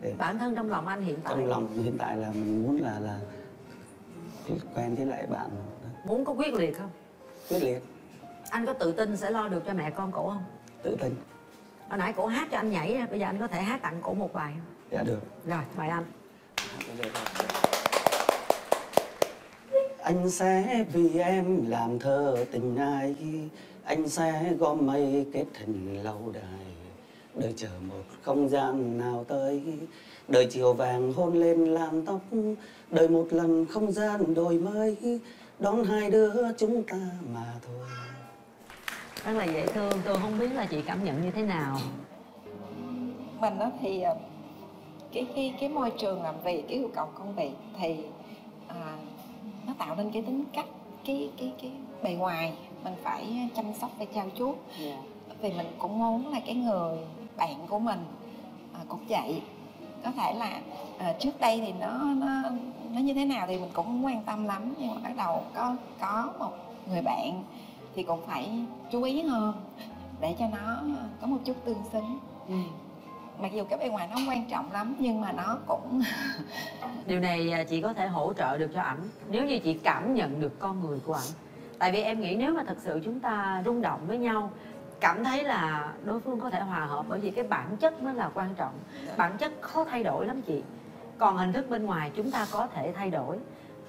Để bản thân trong lòng anh hiện tại? Trong lòng hiện tại là mình muốn là là quen với lại bạn. Đó. Muốn có quyết liệt không? Quyết liệt. Anh có tự tin sẽ lo được cho mẹ con cổ không? Tự tin. Hồi nãy cổ hát cho anh nhảy, bây giờ anh có thể hát tặng cổ một bài không? Dạ được. Rồi, mời anh. Anh sẽ vì em làm thơ tình ai, anh sẽ gom mây kết hình lâu đài, đợi chờ một không gian nào tới, đợi chiều vàng hôn lên làm tóc, đợi một lần không gian đổi mới, đón hai đứa chúng ta mà thôi. Rất là dễ thương. Tôi không biết là chị cảm nhận như thế nào. Mình đó thì cái cái cái môi trường làm việc, cái yêu cầu công việc thì à, nó tạo nên cái tính cách, cái cái cái bề ngoài mình phải chăm sóc, phải trau chuốt. Yeah. Vì mình cũng muốn là cái người bạn của mình à, cũng vậy. Có thể là à, trước đây thì nó nó nó như thế nào thì mình cũng không quan tâm lắm, nhưng mà bắt đầu có có một người bạn thì cũng phải chú ý hơn để cho nó có một chút tương xứng. Ừ. mặc dù cái bề ngoài nó không quan trọng lắm nhưng mà nó cũng điều này chị có thể hỗ trợ được cho ảnh nếu như chị cảm nhận được con người của ảnh. Tại vì em nghĩ nếu mà thật sự chúng ta rung động với nhau, cảm thấy là đối phương có thể hòa hợp, bởi vì cái bản chất mới là quan trọng. Bản chất khó thay đổi lắm chị, còn hình thức bên ngoài chúng ta có thể thay đổi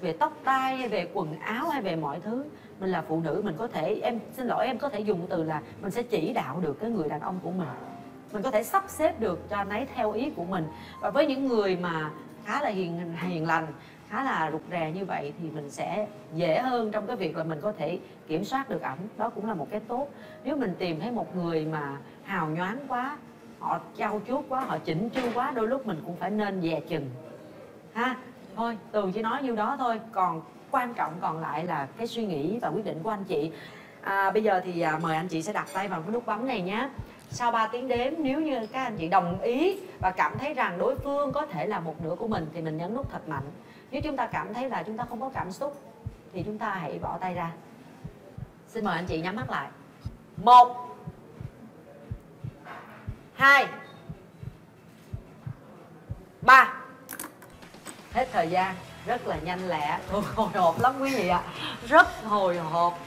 về tóc tai hay về quần áo hay về mọi thứ. Mình là phụ nữ, mình có thể, em xin lỗi em có thể dùng từ là mình sẽ chỉ đạo được cái người đàn ông của mình, mình có thể sắp xếp được cho anh ấy theo ý của mình. Và với những người mà khá là hiền hiền lành, khá là rụt rè như vậy thì mình sẽ dễ hơn trong cái việc là mình có thể kiểm soát được ảnh. Đó cũng là một cái tốt. Nếu mình tìm thấy một người mà hào nhoáng quá, họ trau chuốt quá, họ chỉnh chu quá, đôi lúc mình cũng phải nên dè chừng ha. Thôi Tường chỉ nói nhiêu đó thôi, còn quan trọng còn lại là cái suy nghĩ và quyết định của anh chị. À, bây giờ thì mời anh chị sẽ đặt tay vào cái nút bấm này nhé. Sau ba tiếng đếm, nếu như các anh chị đồng ý và cảm thấy rằng đối phương có thể là một nửa của mình thì mình nhấn nút thật mạnh. Nếu chúng ta cảm thấy là chúng ta không có cảm xúc thì chúng ta hãy bỏ tay ra. Xin mời anh chị nhắm mắt lại. Một hai ba. Hết thời gian, rất là nhanh lẹ. Tường hồi hộp lắm quý vị ạ. À, rất hồi hộp.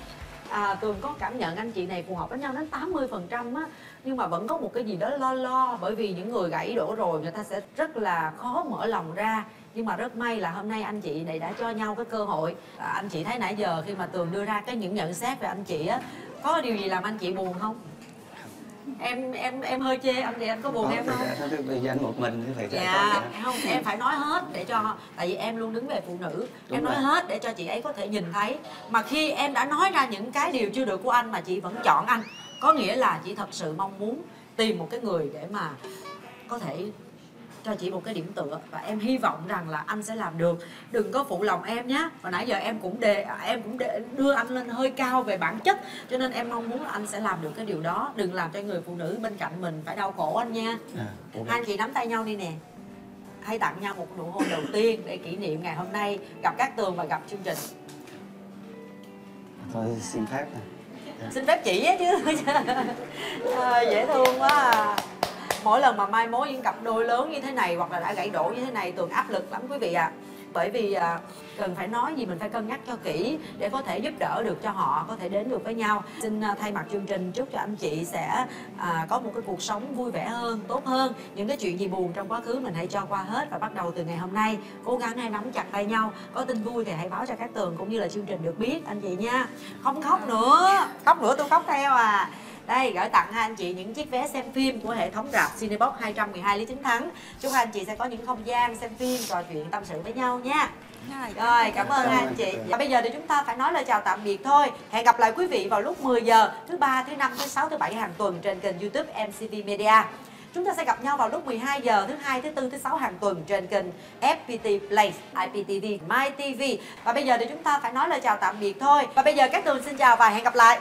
À, Tường có cảm nhận anh chị này phù hợp với nhau đến tám mươi phần trăm á, nhưng mà vẫn có một cái gì đó lo lo, bởi vì những người gãy đổ rồi người ta sẽ rất là khó mở lòng ra. Nhưng mà rất may là hôm nay anh chị này đã cho nhau cái cơ hội. À, anh chị thấy nãy giờ khi mà Tường đưa ra cái những nhận xét về anh chị á, có điều gì làm anh chị buồn không? Em em em hơi chê anh thì anh có buồn không, em không? Tự nhiên một mình phải dạ, không, em phải nói hết để cho, tại vì em luôn đứng về phụ nữ. Đúng em nói rồi. Hết để cho chị ấy có thể nhìn thấy. Mà khi em đã nói ra những cái điều chưa được của anh mà chị vẫn chọn anh, có nghĩa là chị thật sự mong muốn tìm một cái người để mà có thể cho chị một cái điểm tựa, và em hy vọng rằng là anh sẽ làm được. Đừng có phụ lòng em nhé. Hồi nãy giờ em cũng đề em cũng đề, đưa anh lên hơi cao về bản chất, cho nên em mong muốn là anh sẽ làm được cái điều đó. Đừng làm cho người phụ nữ bên cạnh mình phải đau khổ anh nha. À, hai chị nắm tay nhau đi nè, hãy tặng nhau một nụ hôn đầu tiên để kỷ niệm ngày hôm nay gặp các Tường và gặp chương trình. Tôi xin phép nè. À, xin phép chị ấy chứ. À, dễ thương quá à. Mỗi lần mà mai mối những cặp đôi lớn như thế này hoặc là đã gãy đổ như thế này, Tường áp lực lắm quý vị ạ. À, bởi vì à, cần phải nói gì mình phải cân nhắc cho kỹ để có thể giúp đỡ được cho họ có thể đến được với nhau. Xin à, thay mặt chương trình chúc cho anh chị sẽ à, có một cái cuộc sống vui vẻ hơn, tốt hơn. Những cái chuyện gì buồn trong quá khứ mình hãy cho qua hết, và bắt đầu từ ngày hôm nay cố gắng hãy nắm chặt tay nhau. Có tin vui thì hãy báo cho các Tường cũng như là chương trình được biết anh chị nha. Không khóc nữa, khóc nữa tôi khóc theo à. Đây, gửi tặng hai anh chị những chiếc vé xem phim của hệ thống rạp Cinebox hai trăm mười hai Lý Chính Thắng. Chúc hai anh chị sẽ có những không gian xem phim, trò chuyện, tâm sự với nhau nha. Rồi, rồi cảm ơn hai anh chị. Và bây giờ thì chúng ta phải nói lời chào tạm biệt thôi. Hẹn gặp lại quý vị vào lúc mười giờ thứ ba, thứ năm, thứ sáu, thứ bảy hàng tuần trên kênh YouTube em xê vê Media. Chúng ta sẽ gặp nhau vào lúc mười hai giờ thứ hai, thứ tư, thứ sáu hàng tuần trên kênh ép pê tê Place i pê tê vê My ti vi. Và bây giờ thì chúng ta phải nói lời chào tạm biệt thôi. Và bây giờ các Tường xin chào và hẹn gặp lại.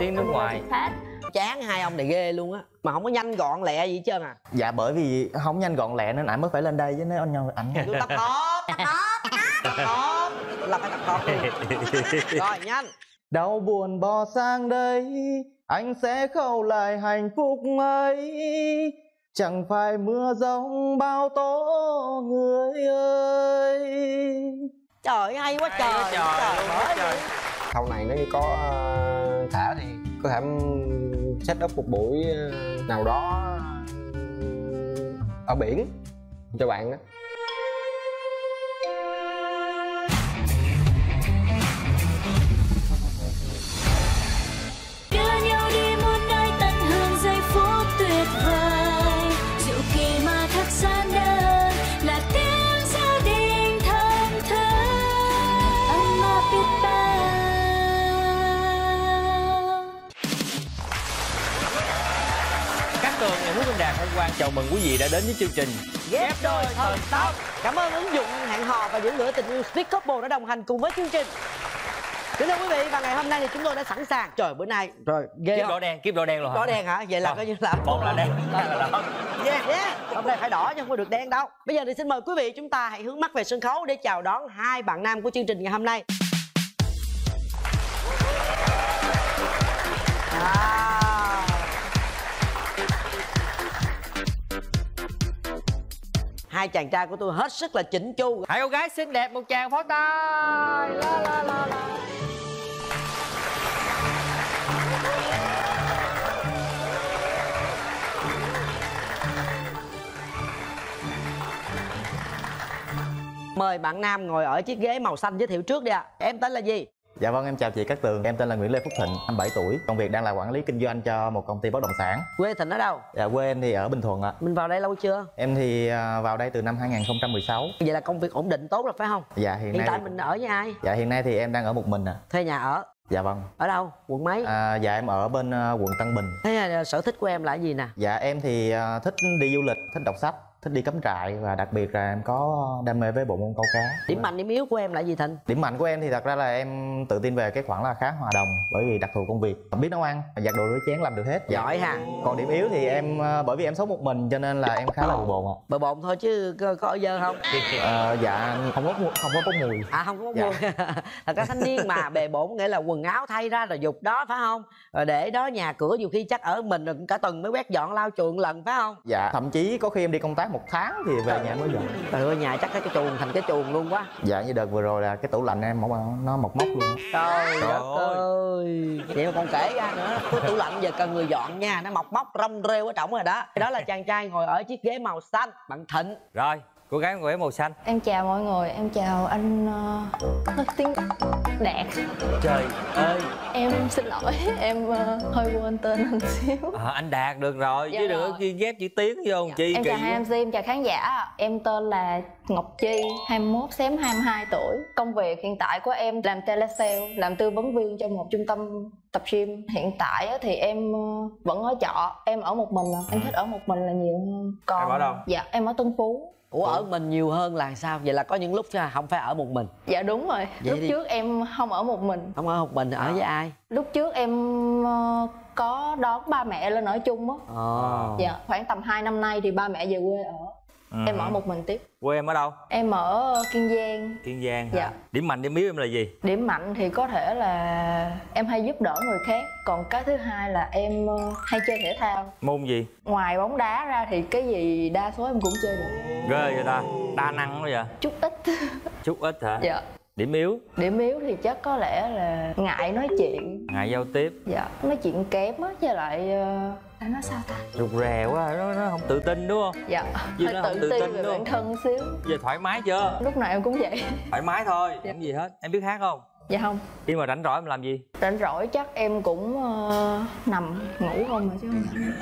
Tiếng nước ngoài chán hai ông này ghê luôn á, mà không có nhanh gọn lẹ gì hết trơn à. Dạ bởi vì không nhanh gọn lẹ nên ảnh mới phải lên đây chứ, nếu anh nhau ảnh tập tốt tập tốt tập tốt là phải tập tốt rồi. Nhanh đau buồn bỏ sang đây, anh sẽ khâu lại hạnh phúc ấy, chẳng phải mưa giông bao tố người ơi. Trời hay quá trời, hay quá trời, trời, trời. Sau này nó có thả thì có thể set up một buổi nào đó ở biển cho bạn đó. Đưa nhau đi muôn nơi tận hưởng giây phút tuyệt vời, dịu kỳ mà thật gian đơn là tiếng gia đình thân thơ. Anh mà biết bao Tường và Hữu Minh Đạt hôm qua chào mừng quý vị đã đến với chương trình Ghép Đôi Thần Tốc. Cảm ơn ứng dụng hẹn hò và giữ lửa tình yêu Speed Couple đã đồng hành cùng với chương trình. Kính thưa quý vị, và ngày hôm nay thì chúng tôi đã sẵn sàng. Trời, bữa nay rồi kiếp đỏ đen, kiếp đỏ đen rồi hả? Đỏ đen hả? Vậy là coi như là một là đen, hai là đỏ. Yeah, yeah. Hôm nay phải đỏ chứ không có được đen đâu. Bây giờ thì xin mời quý vị chúng ta hãy hướng mắt về sân khấu để chào đón hai bạn nam của chương trình ngày hôm nay. À. Hai chàng trai của tôi hết sức là chỉnh chu. Hai cô gái xinh đẹp, một chàng pháo tay. La la la la. Mời bạn nam ngồi ở chiếc ghế màu xanh giới thiệu trước đi ạ. À. Em tên là gì? Dạ vâng, em chào chị Cát Tường. Em tên là Nguyễn Lê Phúc Thịnh, hai mươi bảy tuổi. Công việc đang là quản lý kinh doanh cho một công ty bất động sản. Quê Thịnh ở đâu? Dạ quê em thì ở Bình Thuận ạ. Mình vào đây lâu chưa? Em thì vào đây từ năm hai nghìn không trăm mười sáu. Vậy là công việc ổn định tốt rồi phải không? Dạ hiện, hiện nay tại thì... mình ở với ai? Dạ hiện nay thì em đang ở một mình ạ. Thuê nhà ở? Dạ vâng. Ở đâu? Quận mấy? À, dạ em ở bên quận Tân Bình. Thế sở thích của em là gì nè? Dạ em thì thích đi du lịch, thích đọc sách, thích đi cắm trại, và đặc biệt là em có đam mê với bộ môn câu cá. Điểm mạnh, điểm yếu của em là gì Thịnh? Điểm mạnh của em thì thật ra là em tự tin về cái khoảng là khá hòa đồng, bởi vì đặc thù công việc, biết nấu ăn, giặt đồ rửa chén làm được hết. Giỏi hả? Còn điểm yếu thì em, bởi vì em sống một mình cho nên là em khá là bừa bộn. Bừa bộn thôi chứ có, có dơ không? À, dạ không có không có bốc mùi. À không có bốc mùi. Dạ. Thật ra thanh niên mà bề bộn nghĩa là quần áo thay ra rồi dục đó phải không? Rồi để đó nhà cửa nhiều khi chắc ở mình rồi cả tuần mới quét dọn lau chuồng lần phải không? Dạ thậm chí có khi em đi công tác một tháng thì về nhà mới dọn. Trời ơi, nhà chắc cái chuồng thành cái chuồng luôn quá. Dạ như đợt vừa rồi là cái tủ lạnh em nó mọc mốc luôn. Trời, Trời ơi. ơi Vậy mà còn kể ra nữa. Cái tủ lạnh giờ cần người dọn nha. Nó mọc mốc rong rêu ở trỏng rồi đó. Đó là chàng trai ngồi ở chiếc ghế màu xanh, bạn Thịnh. Rồi, cô gái ngồi ở màu xanh. Em chào mọi người, em chào anh uh, Tiếng Đạt. Trời ơi. Em xin lỗi, em uh, hơi quên tên anh xíu. À, anh Đạt được rồi, dạ chứ đừng có ghép chữ Tiếng vô không chị. Em chào hai em xê, em chào khán giả. Em tên là Ngọc Chi, hai mươi mốt xém hai mươi hai tuổi. Công việc hiện tại của em làm telesale, làm tư vấn viên cho một trung tâm tập gym. Hiện tại thì em vẫn ở trọ, em ở một mình. Em thích ở một mình là nhiều hơn. Còn em ở đâu? Dạ, em ở Tân Phú. Ủa ừ. ở mình nhiều hơn là sao? Vậy là có những lúc không phải ở một mình. Dạ đúng rồi. Vậy lúc thì... trước em không ở một mình. Không ở một mình, ở à. với ai? Lúc trước em có đón ba mẹ lên ở chung á. À. Dạ, khoảng tầm hai năm nay thì ba mẹ về quê ở. Ừ. Em ở một mình tiếp. Quê em ở đâu? Em ở Kiên Giang. Kiên Giang hả? Dạ. Điểm mạnh, điểm yếu em là gì? Điểm mạnh thì có thể là em hay giúp đỡ người khác. Còn cái thứ hai là em hay chơi thể thao. Môn gì? Ngoài bóng đá ra thì cái gì đa số em cũng chơi được. Ghê vậy ta, đa năng quá vậy? Chút ít. Chút ít hả? Dạ. Điểm yếu? Điểm yếu thì chắc có lẽ là ngại nói chuyện. Ngại giao tiếp? Dạ, nói chuyện kém á, với lại... nó sao ta? Rụt rè quá, nó, nó không tự tin đúng không? Dạ, chứ hơi nó tự, không tự tin, tin về bản thân xíu. Giờ thoải mái chưa? Lúc nào em cũng vậy. Thoải mái thôi, dạ. Không gì hết. Em biết hát không? Dạ không. Khi mà rảnh rỗi em làm gì? Rảnh rỗi chắc em cũng uh, nằm ngủ không mà chứ không.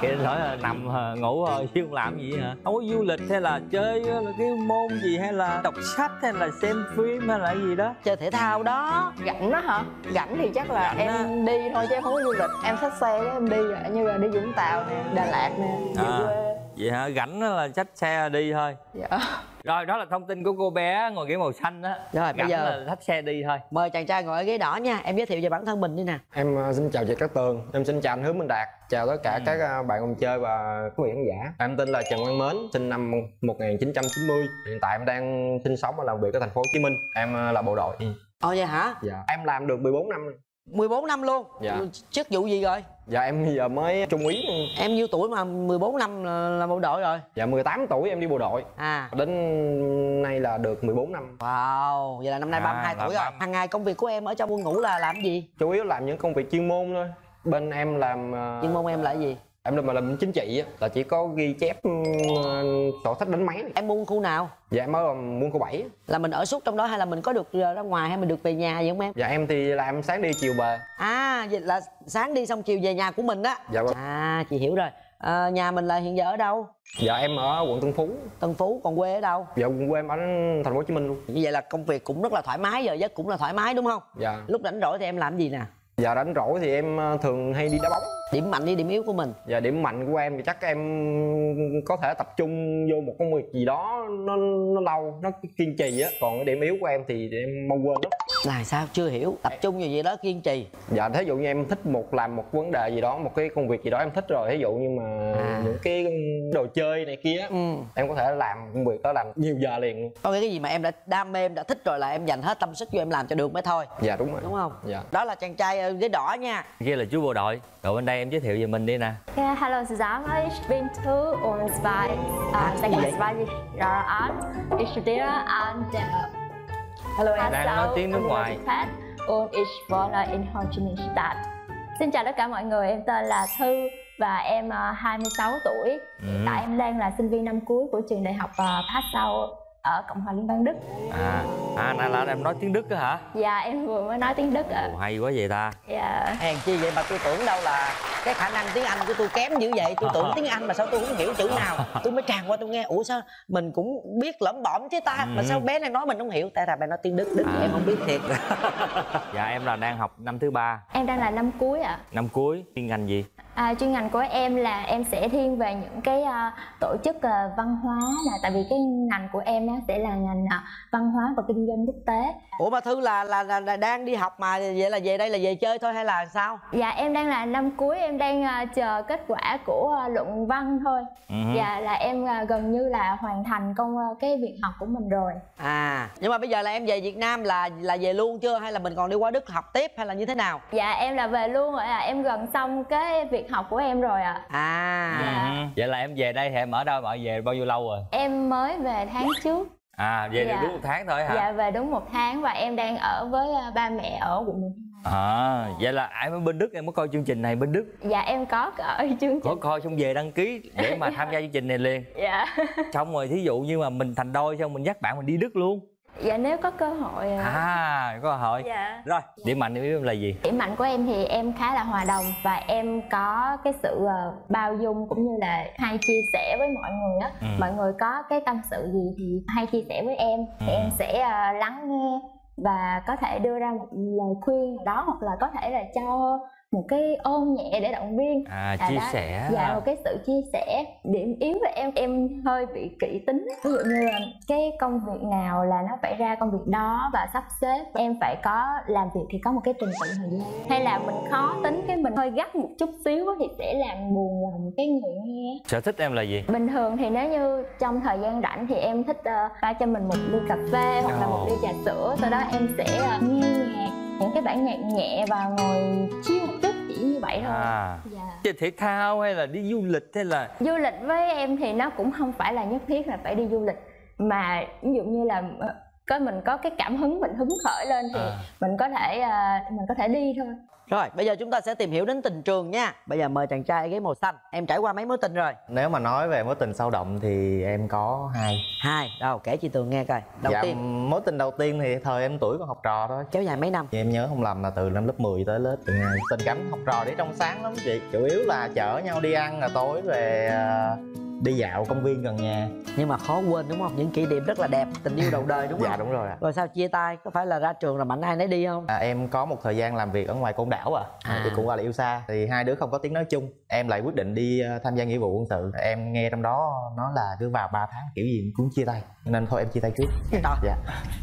Khi rảnh rỗi là nằm ngủ thôi chứ không làm gì hả? Không có du lịch hay là chơi cái môn gì, hay là đọc sách, hay là xem phim, hay là gì đó? Chơi thể thao đó. Rảnh đó hả? Rảnh thì chắc là rảnh em đó. Đi thôi chứ em không có du lịch. Em xách xe đó em đi, như là đi Vũng Tàu nè, Đà Lạt nè, về à. quê. Vậy hả? Rảnh là xách xe đi thôi. Dạ. Rồi đó là thông tin của cô bé ngồi ghế màu xanh đó. Rồi bây giờ là thắp xe đi thôi. Mời chàng trai ngồi ở ghế đỏ nha. Em giới thiệu về bản thân mình đi nè. Em xin chào chị Cát Tường, em xin chào anh Hứa Minh Đạt, chào tất cả ừ. các bạn cùng chơi và quý vị khán giả. Em tên là Trần Quang Mến, sinh năm một nghìn chín trăm chín mươi. Hiện tại em đang sinh sống và làm việc ở thành phố Hồ Chí Minh. Em là bộ đội. Ừ. Ồ vậy hả? Dạ. Em làm được mười bốn năm. mười bốn năm luôn. Dạ. Chức vụ gì rồi? Dạ em bây giờ mới trung úy. Em nhiêu tuổi mà mười bốn năm là bộ đội rồi? Dạ mười tám tuổi em đi bộ đội. À. Đến nay là được mười bốn năm. Wow, vậy là năm nay à, ba mươi hai tuổi rồi. Hàng ngày công việc của em ở trong quân ngũ là làm gì? Chủ yếu làm những công việc chuyên môn thôi. Bên em làm chuyên môn em là gì? Em làm mà làm chính trị á, là chỉ có ghi chép sổ sách đánh máy này. Em buôn khu nào? Dạ em ở buôn khu bảy. Là mình ở suốt trong đó hay là mình có được ra ngoài hay mình được về nhà vậy không em? Dạ em thì làm sáng đi chiều về. À vậy là sáng đi xong chiều về nhà của mình á. Dạ vâng. À chị hiểu rồi. À, nhà mình là hiện giờ ở đâu? Dạ em ở quận Tân Phú. Tân Phú, còn quê ở đâu? Dạ quê em ở thành phố Hồ Chí Minh luôn. Như vậy là công việc cũng rất là thoải mái, giờ giấc cũng là thoải mái đúng không? Dạ. Lúc rảnh rỗi thì em làm gì nè? Dạ rảnh rỗi thì em thường hay đi đá bóng. Điểm mạnh đi điểm yếu của mình. Dạ điểm mạnh của em thì chắc em có thể tập trung vô một công việc gì đó nó nó lâu, nó kiên trì á. Còn cái điểm yếu của em thì em mau quên lắm. Là sao chưa hiểu, tập trung vào gì đó kiên trì. Dạ thí dụ như em thích một làm một vấn đề gì đó, một cái công việc gì đó em thích rồi, thí dụ như mà à. những cái đồ chơi này kia ừ. em có thể làm công việc đó làm nhiều giờ liền. Có nghĩa cái gì mà em đã đam mê, em đã thích rồi là em dành hết tâm sức vô em làm cho được mới thôi. Dạ đúng rồi. Đúng không? Dạ. Đó là chàng trai ghế đỏ nha. Kia là chú bộ đội. Rồi bên đây em giới thiệu về mình đi nè. Yeah, hello zusammen, ich bin Thu und zwei, zweiundzwanzig Jahre alt. Ich studiere an der Passau Universität und ich wohne in Ho Chi Minh Stadt. Xin chào tất cả mọi người, em tên là Thư và em hai mươi sáu tuổi. Hiện tại em đang là sinh viên năm cuối của trường đại học Passau ở Cộng hòa Liên bang Đức. À, à nãy là em nói tiếng Đức á hả? Dạ, em vừa mới nói tiếng Đức ạ. Ồ, hay quá vậy ta. Dạ. Hèn chi vậy mà tôi tưởng đâu là cái khả năng tiếng Anh của tôi kém dữ vậy. Tôi tưởng tiếng Anh mà sao tôi không hiểu chữ nào. Tôi mới tràn qua tôi nghe, ủa sao mình cũng biết lẩm bẩm chứ ta. Mà sao bé này nói mình không hiểu. Tại là bé nói tiếng Đức, Đức à. Em không biết thiệt. Dạ, em là đang học năm thứ ba. Em đang là năm cuối ạ. Năm cuối, chuyên ngành gì? À, chuyên ngành của em là em sẽ thiên về những cái uh, tổ chức uh, văn hóa, là tại vì cái ngành của em á sẽ là ngành uh, văn hóa và kinh doanh quốc tế. Ủa mà Thư là, là là là đang đi học mà vậy là về đây là về chơi thôi hay là sao? Dạ em đang là năm cuối, em đang uh, chờ kết quả của uh, luận văn thôi. Uh-huh. Dạ là em uh, gần như là hoàn thành công uh, cái việc học của mình rồi. À nhưng mà bây giờ là em về Việt Nam là là về luôn chưa hay là mình còn đi qua Đức học tiếp hay là như thế nào? Dạ em là về luôn rồi, à, em gần xong cái việc học của em rồi ạ. À, à. Ừ. Vậy là em về đây thì em ở đâu, mà về bao nhiêu lâu rồi? Em mới về tháng trước. À về dạ. được đúng một tháng thôi hả? Dạ về đúng một tháng và em đang ở với ba mẹ ở quận. À vậy là ai ở bên Đức em có coi chương trình này bên Đức? Dạ em có coi chương trình. Có coi xong về đăng ký để mà tham gia chương trình này liền. Dạ. Xong rồi thí dụ như mà mình thành đôi xong mình dắt bạn mình đi Đức luôn. Dạ nếu có cơ hội. À có cơ hội. Dạ. Rồi điểm mạnh điểm yếu em là gì? Điểm mạnh của em thì em khá là hòa đồng và em có cái sự bao dung cũng như là hay chia sẻ với mọi người á. Ừ. Mọi người có cái tâm sự gì thì hay chia sẻ với em. Ừ. Thì em sẽ lắng nghe và có thể đưa ra một lời khuyên đó, hoặc là có thể là cho một cái ôm nhẹ để động viên. À, à chia đó. sẻ. Dạ à. Một cái sự chia sẻ. Điểm yếu là em em hơi bị kỹ tính. Ví dụ như là cái công việc nào là nó phải ra công việc đó và sắp xếp. Em phải có làm việc thì có một cái trình tự thời gian. Hay là mình khó tính, cái mình hơi gắt một chút xíu thì sẽ làm buồn lòng cái người nghe. Sở thích em là gì? Bình thường thì nếu như trong thời gian rảnh thì em thích uh, pha cho mình một ly cà phê oh. hoặc là một ly trà sữa. Sau đó em sẽ uh, nghe nhạc, những cái bản nhạc nhẹ và ngồi chill một chút, chỉ như vậy thôi. À. Dạ. Chơi thể thao hay là đi du lịch hay là? Du lịch với em thì nó cũng không phải là nhất thiết là phải đi du lịch, mà ví dụ như là có mình có cái cảm hứng, mình hứng khởi lên thì à. mình có thể mình có thể đi thôi. Rồi bây giờ chúng ta sẽ tìm hiểu đến tình trường nha. Bây giờ mời chàng trai ghế màu xanh. Em trải qua mấy mối tình rồi? Nếu mà nói về mối tình sâu đậm thì em có hai. Hai đâu kể chị Tường nghe coi. Đầu dạ, tiên mối tình đầu tiên thì thời em tuổi còn học trò thôi, kéo dài mấy năm thì em nhớ không lầm là từ năm lớp mười tới lớp mười hai. Tình cảm học trò để trong sáng lắm chị, chủ yếu là chở nhau đi ăn là tối về đi dạo công viên gần nhà. Nhưng mà khó quên đúng không? Những kỷ niệm rất là đẹp, tình yêu đầu đời đúng không? Dạ đúng rồi ạ. Rồi sao chia tay? Có phải là ra trường là mạnh ai nấy đi không? À, em có một thời gian làm việc ở ngoài Côn Đảo à, à. thì cũng gọi là yêu xa. Thì hai đứa không có tiếng nói chung. Em lại quyết định đi tham gia nghĩa vụ quân sự. Em nghe trong đó nó là cứ vào ba tháng kiểu gì cũng chia tay, nên thôi em chia tay trước. Dạ.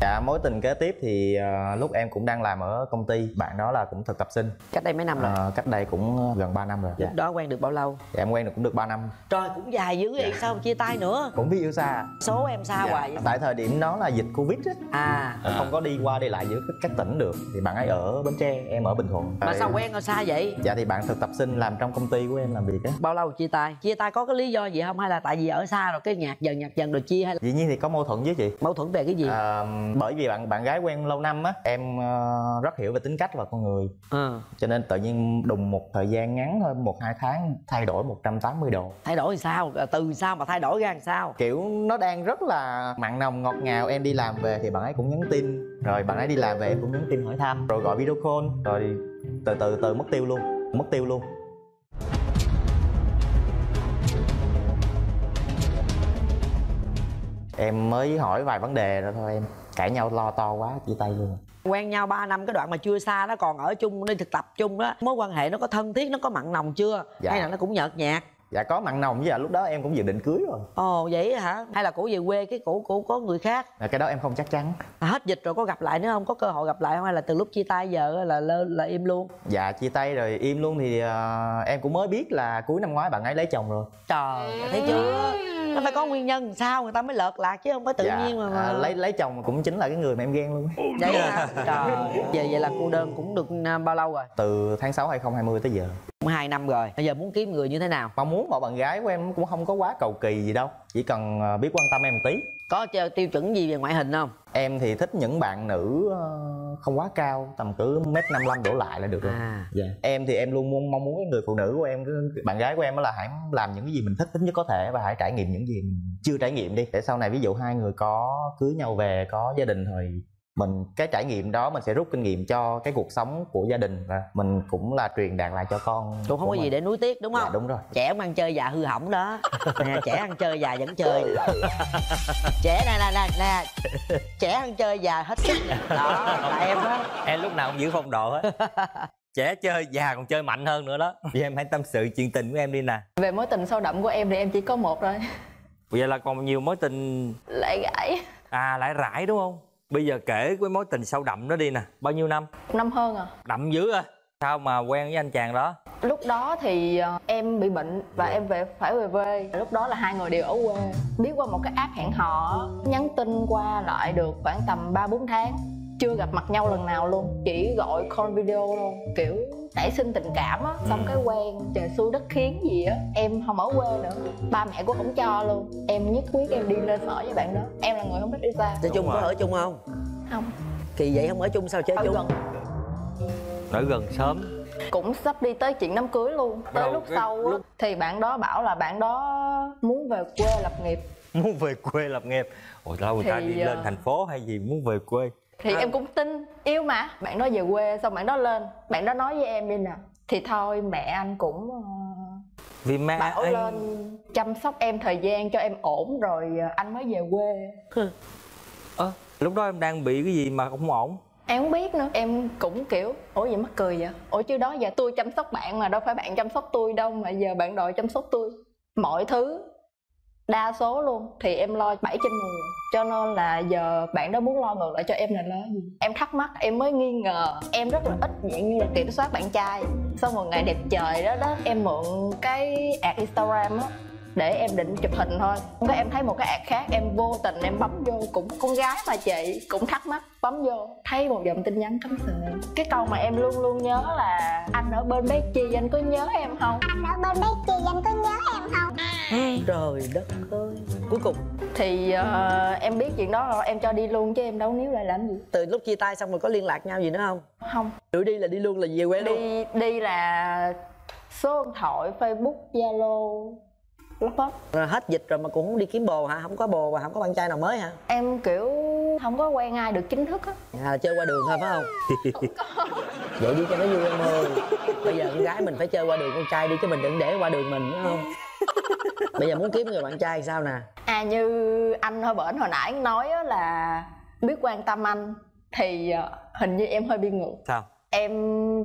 Dạ mối tình kế tiếp thì uh, lúc em cũng đang làm ở công ty. Bạn đó là cũng thực tập sinh. Cách đây mấy năm rồi? Uh, cách đây cũng gần ba năm rồi. Dạ. Lúc đó quen được bao lâu? Dạ, em quen được cũng được ba năm. Trời cũng dài dữ vậy. Dạ. Sao chia tay nữa? Cũng biết yêu xa. Số em xa dạ. hoài vậy? Tại thời điểm đó là dịch Covid á. À. à Không có đi qua đi lại giữa các tỉnh được. Thì bạn ấy ở Bến Tre, em ở Bình Thuận. Mà tại... sao quen ở xa vậy? Dạ thì bạn thực tập sinh làm trong công ty của em làm việc á. Bao lâu chia tay? Chia tay có cái lý do gì không? Hay là tại vì ở xa rồi cái nhạc dần nhạc dần rồi chia hay là... Dĩ nhiên thì có mâu thuẫn với chị. Mâu thuẫn về cái gì? À, bởi vì bạn bạn gái quen lâu năm á, em uh, rất hiểu về tính cách và con người. Ừ. Cho nên tự nhiên đùng một thời gian ngắn thôi, một hai tháng thay đổi một trăm tám mươi độ. Thay đổi sao? Từ sao mà thay đổi ra làm sao? Kiểu nó đang rất là mặn nồng ngọt ngào. Em đi làm về thì bạn ấy cũng nhắn tin, rồi bạn ấy đi làm về em cũng nhắn tin hỏi thăm, rồi gọi video call, rồi từ từ từ mất tiêu luôn, mất tiêu luôn. Em mới hỏi vài vấn đề rồi thôi em cãi nhau lo to quá chia tay luôn. Quen nhau ba năm, cái đoạn mà chưa xa nó còn ở chung, đi thực tập chung đó, mối quan hệ nó có thân thiết, nó có mặn nồng chưa? Dạ. Hay là nó cũng nhợt nhạt? Dạ có mặn nồng, với là lúc đó em cũng dự định cưới rồi. Ồ vậy hả? Hay là cổ về quê cái cổ cổ có người khác? À, cái đó em không chắc chắn. À, hết dịch rồi có gặp lại nữa không? Có cơ hội gặp lại không? Hay là từ lúc chia tay giờ là là, là im luôn? Dạ chia tay rồi im luôn thì uh, em cũng mới biết là cuối năm ngoái bạn ấy lấy chồng rồi. Trời, thấy chưa? Nó phải có nguyên nhân sao người ta mới lợt lạc chứ không phải tự dạ, nhiên mà, mà... À, lấy lấy chồng cũng chính là cái người mà em ghen luôn. Vậy hả? Trời. Vậy vậy là cô đơn cũng được bao lâu rồi? Từ tháng sáu hai không hai không tới giờ. hai năm rồi. Bây giờ muốn kiếm người như thế nào? Mong muốn một bạn gái của em cũng không có quá cầu kỳ gì đâu, chỉ cần biết quan tâm em một tí. Có tiêu chuẩn gì về ngoại hình không? Em thì thích những bạn nữ không quá cao, tầm cỡ mét năm mươi lăm đổ lại là được rồi. À, dạ. Em thì em luôn muốn mong muốn cái người phụ nữ của em, cái bạn gái của em đó là hãy làm những cái gì mình thích nhất có thể, và hãy trải nghiệm những gì mình chưa trải nghiệm đi, để sau này ví dụ hai người có cưới nhau về, có gia đình rồi mình cái trải nghiệm đó mình sẽ rút kinh nghiệm cho cái cuộc sống của gia đình, và mình cũng là truyền đạt lại cho con. Cũng không có gì để nuối tiếc đúng không? Dạ, đúng rồi. Trẻ cũng ăn chơi già hư hỏng đó. Nè, trẻ ăn chơi già vẫn chơi. Trẻ nè nè nè nè. Trẻ ăn chơi già hết sức. Đó là em đó. Em lúc nào cũng giữ phong độ hết. Trẻ chơi già còn chơi mạnh hơn nữa đó. Vì em hãy tâm sự chuyện tình của em đi nè. Về mối tình sâu đậm của em thì em chỉ có một thôi. Vậy là còn nhiều mối tình lại rải. À lại rải đúng không? Bây giờ kể cái mối tình sâu đậm đó đi nè. Bao nhiêu năm? Năm hơn à. Đậm dữ à. Sao mà quen với anh chàng đó? Lúc đó thì em bị bệnh và yeah. em về phải về quê. Lúc đó là hai người đều ở quê. Biết qua một cái app hẹn hò, nhắn tin qua lại được khoảng tầm ba bốn tháng. Chưa gặp mặt nhau lần nào luôn, chỉ gọi call video luôn. Kiểu nảy sinh tình cảm á, xong ừ. cái quen, trời xui đất khiến gì á. Em không ở quê nữa, ba mẹ cũng không cho luôn. Em nhất quyết em đi lên ở với bạn đó. Em là người không thích đi xa. Chơi chung có ở chung không? Không. Kỳ vậy không ở chung sao chơi ở chung? Gần. Ở gần sớm. Cũng sắp đi tới chuyện đám cưới luôn. Tới Đâu, lúc cái... sau á, thì bạn đó bảo là bạn đó muốn về quê lập nghiệp. Muốn về quê lập nghiệp. Ủa lâu người thì... ta đi lên thành phố hay gì muốn về quê. Thì à. em cũng tin, yêu mà. Bạn đó về quê, xong bạn đó lên. Bạn đó nói với em đi nè. Thì thôi mẹ anh cũng Vì mẹ bảo anh... lên chăm sóc em thời gian cho em ổn rồi anh mới về quê. à, Lúc đó em đang bị cái gì mà không ổn? Em không biết nữa. Em cũng kiểu ủa vậy mắc cười vậy. Ủa chứ đó giờ tôi chăm sóc bạn mà, đâu phải bạn chăm sóc tôi đâu, mà giờ bạn đòi chăm sóc tôi. Mọi thứ đa số luôn thì em lo bảy trên mười, cho nên là giờ bạn đó muốn lo ngược lại cho em là lo gì. Em thắc mắc, em mới nghi ngờ. Em rất là ít dạng như là kiểm soát bạn trai. Sau một ngày đẹp trời đó đó, em mượn cái ad Instagram á để em định chụp hình thôi. Cái em thấy một cái ad khác, em vô tình em bấm vô, cũng con gái mà chị, cũng thắc mắc bấm vô, thấy một dòng tin nhắn cắm sừng. Cái câu mà em luôn luôn nhớ là anh ở bên bé Chi, anh có nhớ em không? Anh ở bên bé Chi, anh có nhớ em không? Trời đất ơi. Cuối cùng thì uh, em biết chuyện đó rồi, em cho đi luôn chứ em đâu níu lại làm gì. Từ lúc chia tay xong rồi có liên lạc nhau gì nữa không? Không. Tự đi là đi luôn, là về quê đi, luôn? Đi là số điện thoại, Facebook, Zalo, laptop. Rồi hết dịch rồi mà cũng không đi kiếm bồ hả? Không có bồ và không có bạn trai nào mới hả? Em kiểu không có quen ai được chính thức á. À, chơi qua đường thôi phải không? Không có. Vậy đi cho nó vui em ơi. Bây giờ con gái mình phải chơi qua đường con trai đi, chứ mình đừng để qua đường mình đúng không? Bây giờ muốn kiếm người bạn trai sao nè? À như anh hơi bển hồi nãy nói là biết quan tâm anh, thì hình như em hơi bị ngược. Sao? Em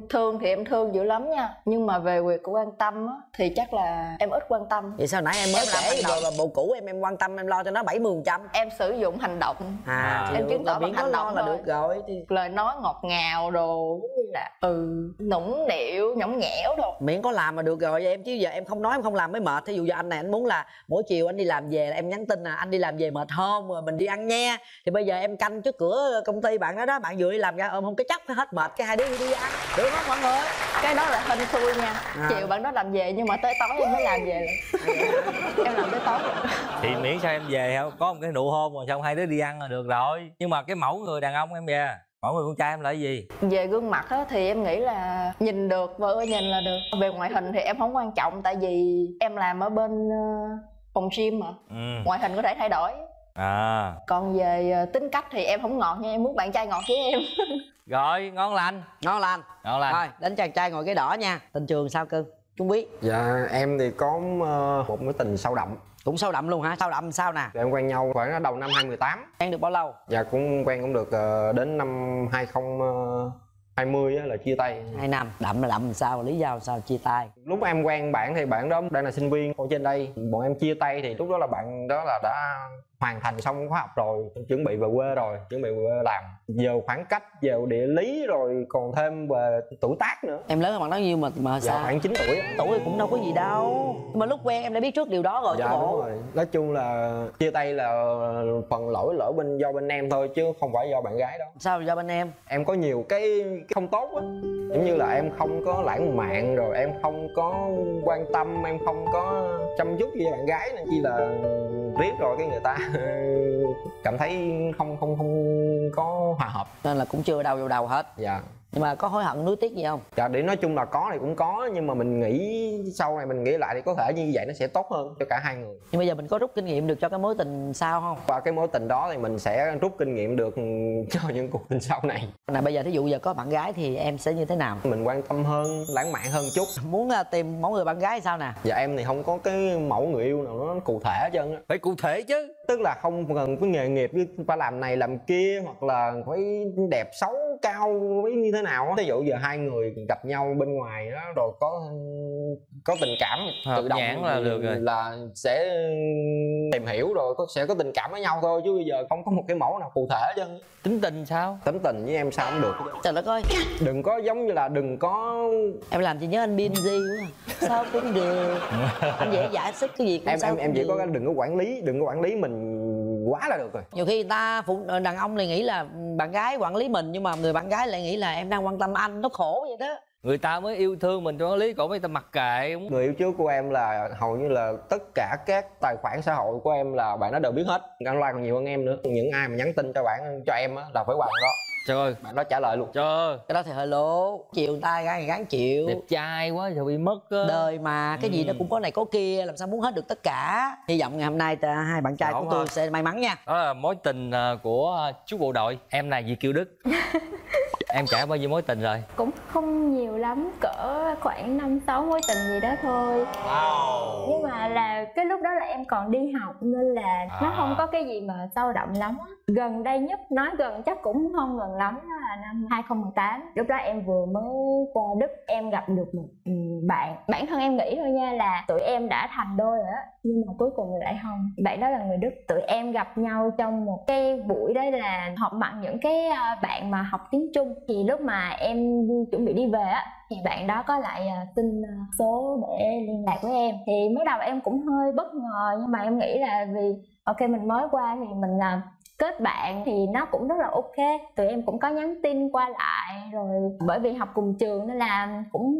thương thì em thương dữ lắm nha, nhưng mà về việc của quan tâm á, thì chắc là em ít quan tâm. Vậy sao nãy em mới kể là bộ cũ em em quan tâm em lo cho nó bảy mươi phần trăm. Em sử dụng hành động. À, à em chứng tỏ bằng hành động là được rồi. Lời nói ngọt ngào đồ là ừ nũng nịu nhõng nhẽo đồ. Miễn có làm mà được rồi vậy em, chứ giờ em không nói em không làm mới mệt. Thí dụ giờ anh này anh muốn là mỗi chiều anh đi làm về là em nhắn tin là anh đi làm về mệt không rồi mình đi ăn nha. Thì bây giờ em canh trước cửa công ty bạn đó đó, bạn vừa đi làm ra ôm không cái chắc hết mệt cái hai đứa đi ăn được không mọi người? Cái đó là hên xui nha. À. Chiều bạn đó làm về nhưng mà tới tối em mới làm về. Em làm tới tối thì miễn sao em về có một cái nụ hôn rồi xong hai đứa đi ăn là được rồi. Nhưng mà cái mẫu người đàn ông em kìa, mẫu người con trai em là cái gì? Về gương mặt á, thì em nghĩ là nhìn được, vừa nhìn là được. Về ngoại hình thì em không quan trọng, tại vì em làm ở bên phòng gym mà. Ừ. Ngoại hình có thể thay đổi. À. Còn về tính cách thì em không ngọt nha, em muốn bạn trai ngọt với em. Rồi ngon lành ngon lành ngon lành. Rồi đến chàng trai ngồi ghế đỏ nha. Tình trường sao cưng? Trung Quý. Dạ em thì có một mối tình sâu đậm. Cũng sâu đậm luôn hả? Sâu đậm sao nè? Thì em quen nhau khoảng đầu năm hai không một tám. Quen được bao lâu? Dạ cũng quen cũng được đến năm hai không hai không là chia tay. Hai năm. Đậm là đậm sao? Lý do sao chia tay? Lúc em quen bạn thì bạn đó đang là sinh viên ở trên đây. Bọn em chia tay thì lúc đó là bạn đó là đã hoàn thành xong khóa học rồi, chuẩn bị về quê rồi, chuẩn bị về quê làm. Giờ khoảng cách, giờ địa lý rồi còn thêm về tuổi tác nữa. Em lớn hơn bạn đó nhiêu mà mà dạ, sao? Khoảng chín tuổi. Tuổi cũng đâu có gì đâu. Mà lúc quen em đã biết trước điều đó rồi. Dạ đúng bộ. Rồi. Nói chung là chia tay là phần lỗi lỗi bên do bên em thôi chứ không phải do bạn gái đâu. Sao do bên em? Em có nhiều cái không tốt á. Giống như là em không có lãng mạn rồi em không có quan tâm, em không có chăm chút với bạn gái nên chỉ là riết rồi cái người ta cảm thấy không không không có hòa hợp nên là cũng chưa đâu vô đầu hết. Dạ. Nhưng mà có hối hận nuối tiếc gì không? Dạ để nói chung là có thì cũng có, nhưng mà mình nghĩ sau này mình nghĩ lại thì có thể như vậy nó sẽ tốt hơn cho cả hai người. Nhưng bây giờ mình có rút kinh nghiệm được cho cái mối tình sau không? Và cái mối tình đó thì mình sẽ rút kinh nghiệm được cho những cuộc tình sau này. Này bây giờ thí dụ giờ có bạn gái thì em sẽ như thế nào? Mình quan tâm hơn, lãng mạn hơn chút. Muốn tìm mẫu người bạn gái sao nè? Dạ em thì không có cái mẫu người yêu nào nó cụ thể hết trơn á. Phải cụ thể chứ. Tức là không cần cái nghề nghiệp phải làm này làm kia hoặc là phải đẹp xấu cao với như thế nào á. Ví dụ giờ hai người gặp nhau bên ngoài đó rồi có có tình cảm hợp tự động là được rồi, là sẽ tìm hiểu rồi có, sẽ có tình cảm với nhau thôi chứ bây giờ không có một cái mẫu nào cụ thể chứ. Tính tình sao? Tính tình với em sao cũng được. Trời đất ơi. Đừng có giống như là đừng có em làm chị nhớ anh Binzy quá. Sao cũng được. Anh dễ giải sức cái gì cũng em sao em, em chỉ có đừng có quản lý, đừng có quản lý mình quá là được rồi. Nhiều khi người ta phụ đàn ông lại nghĩ là bạn gái quản lý mình nhưng mà người bạn gái lại nghĩ là em đang quan tâm anh, nó khổ vậy đó. Người ta mới yêu thương mình cho nó lý, cổ người ta mặc kệ. Đúng. Người yêu trước của em là hầu như là tất cả các tài khoản xã hội của em là bạn nó đều biết hết. Anh like còn nhiều hơn em nữa. Những ai mà nhắn tin cho bạn cho em á là phải hoàng đó. Trời ơi, bạn đó trả lời luôn. Trời ơi, cái đó thì hơi lố. Chiều tay gái thì gắn chịu. Đẹp trai quá rồi bị mất á. Đời mà, cái ừ. gì nó cũng có này có kia, làm sao muốn hết được tất cả. Hy vọng ngày hôm nay hai bạn trai Đổ của tôi hơn. Sẽ may mắn nha. Đó là mối tình của chú bộ đội. Em là Việt Kiều Đức. Em trải bao nhiêu mối tình rồi? Cũng không nhiều lắm, cỡ khoảng năm sáu mối tình gì đó thôi. Wow. Nhưng mà là cái lúc đó là em còn đi học nên là à. nó không có cái gì mà sâu đậm lắm. Gần đây nhất, nói gần chắc cũng không gần lắm, đó là năm hai không một tám. Lúc đó em vừa mới qua Đức, em gặp được một bạn. Bản thân em nghĩ thôi nha là tụi em đã thành đôi rồi á, nhưng mà cuối cùng lại không. Bạn đó là người Đức. Tụi em gặp nhau trong một cái buổi đấy là họp mặt những cái bạn mà học tiếng Trung. Thì lúc mà em chuẩn bị đi về á thì bạn đó có lại xin số để liên lạc với em. Thì mới đầu em cũng hơi bất ngờ nhưng mà em nghĩ là vì ok mình mới qua thì mình làm kết bạn thì nó cũng rất là ok. Tụi em cũng có nhắn tin qua lại rồi, bởi vì học cùng trường nên là cũng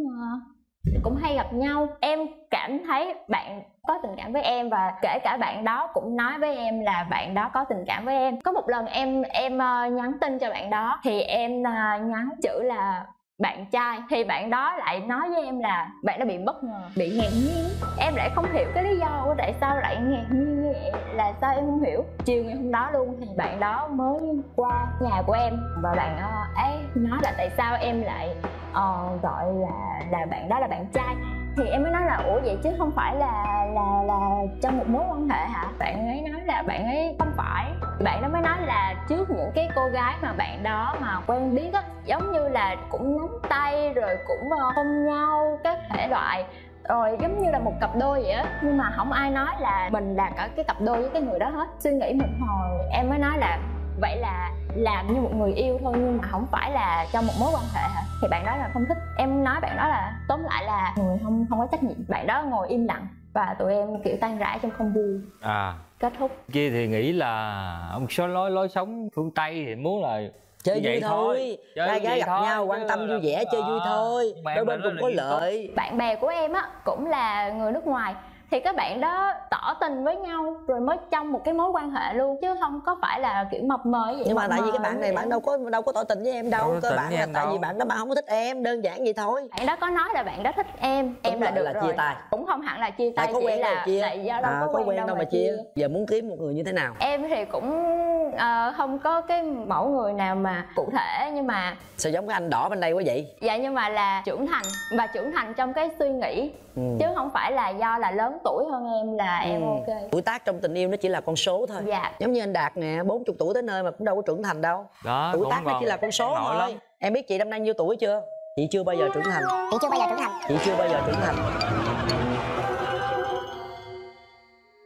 cũng hay gặp nhau. Em cảm thấy bạn có tình cảm với em và kể cả bạn đó cũng nói với em là bạn đó có tình cảm với em. Có một lần em em nhắn tin cho bạn đó thì em nhắn chữ là bạn trai thì bạn đó lại nói với em là bạn đã bị bất ngờ, bị ngạc nhiên. Em lại không hiểu cái lý do của tại sao lại ngạc nhiên như vậy, là sao em không hiểu. Chiều ngày hôm đó luôn thì bạn đó mới qua nhà của em và bạn ấy nói là tại sao em lại uh, gọi là là bạn đó là bạn trai. Thì em mới nói là ủa vậy chứ không phải là là là trong một mối quan hệ hả? Bạn ấy nói là bạn ấy không phải. Bạn đó mới nói là trước những cái cô gái mà bạn đó mà quen biết á, giống như là cũng nắm tay rồi cũng hôn nhau các thể loại, rồi giống như là một cặp đôi vậy á, nhưng mà không ai nói là mình là cả cái cặp đôi với cái người đó hết. Suy nghĩ một hồi em mới nói là vậy là làm như một người yêu thôi nhưng mà không phải là trong một mối quan hệ hả? Thì bạn đó là không thích. Em nói bạn đó là tóm lại là người không không có trách nhiệm. Bạn đó ngồi im lặng và tụi em kiểu tan rã trong không vui. À, kết thúc. Kia thì nghĩ là một số lối lối sống phương Tây thì muốn là chơi vui thôi, hai gái gặp thôi, nhau quan tâm vui vẻ chơi vui à, thôi, đôi bên cũng có lợi. Bạn bè của em á cũng là người nước ngoài. Thì các bạn đó tỏ tình với nhau rồi mới trong một cái mối quan hệ luôn chứ không có phải là kiểu mập mờ vậy. Nhưng mà tại vì cái bạn này bạn đâu có đâu có tỏ tình với em đâu, đâu cơ bản là tại đâu. Vì bạn đó bạn không có thích em, đơn giản vậy thôi. Bạn đó có nói là bạn đó thích em, em đúng là được là rồi. Chia tay. Cũng không hẳn là chia tay, chỉ là, là do đâu à, có quen, quen đâu mà chia. Giờ muốn kiếm một người như thế nào? Em thì cũng uh, không có cái mẫu người nào mà cụ thể, nhưng mà sao giống cái anh đỏ bên đây quá vậy? Dạ, nhưng mà là trưởng thành và trưởng thành trong cái suy nghĩ, ừ. chứ không phải là do là lớn tuổi hơn em là ừ. em ok. Tuổi tác trong tình yêu nó chỉ là con số thôi. Dạ. Giống như anh Đạt nè, bốn mươi tuổi tới nơi mà cũng đâu có trưởng thành đâu. Đó, tuổi tác nó chỉ là con số thôi. Lắm. Em biết chị năm nay nhiêu tuổi chưa? Chị chưa bao giờ trưởng thành. Chị chưa bao giờ trưởng thành. Chị chưa bao giờ trưởng thành.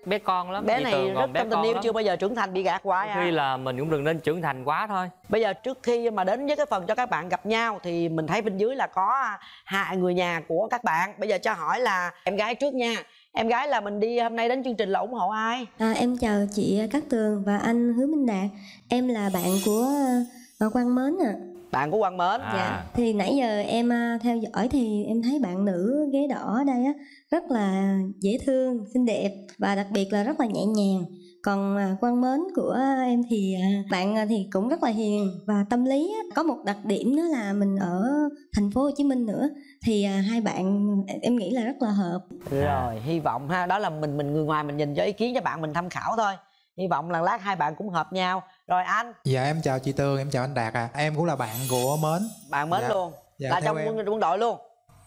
Bé con lắm. Bé này rất trong tình yêu lắm. Chưa bao giờ trưởng thành, bị gạt quá à. Khi là mình cũng đừng nên trưởng thành quá thôi. Bây giờ trước khi mà đến với cái phần cho các bạn gặp nhau thì mình thấy bên dưới là có hai người nhà của các bạn. Bây giờ cho hỏi là em gái trước nha. Em gái là mình đi hôm nay đến chương trình là ủng hộ ai? À, em chào chị Cát Tường và anh Hứa Minh Đạt. Em là bạn của Quang Mến ạ. À. Bạn của Quang Mến. À. Dạ. Thì nãy giờ em theo dõi thì em thấy bạn nữ ghế đỏ đây á rất là dễ thương, xinh đẹp và đặc biệt là rất là nhẹ nhàng. Còn Quang Mến của em thì bạn thì cũng rất là hiền và tâm lý. Có một đặc điểm nữa là mình ở thành phố Hồ Chí Minh nữa, thì hai bạn em nghĩ là rất là hợp. Rồi, hy vọng ha, đó là mình mình người ngoài mình nhìn cho ý kiến cho bạn mình tham khảo thôi. Hy vọng là lát hai bạn cũng hợp nhau. Rồi anh. Dạ em chào chị Tường, em chào anh Đạt à. Em cũng là bạn của Mến. Bạn Mến dạ. luôn. Dạ, là trong quân, quân đội luôn.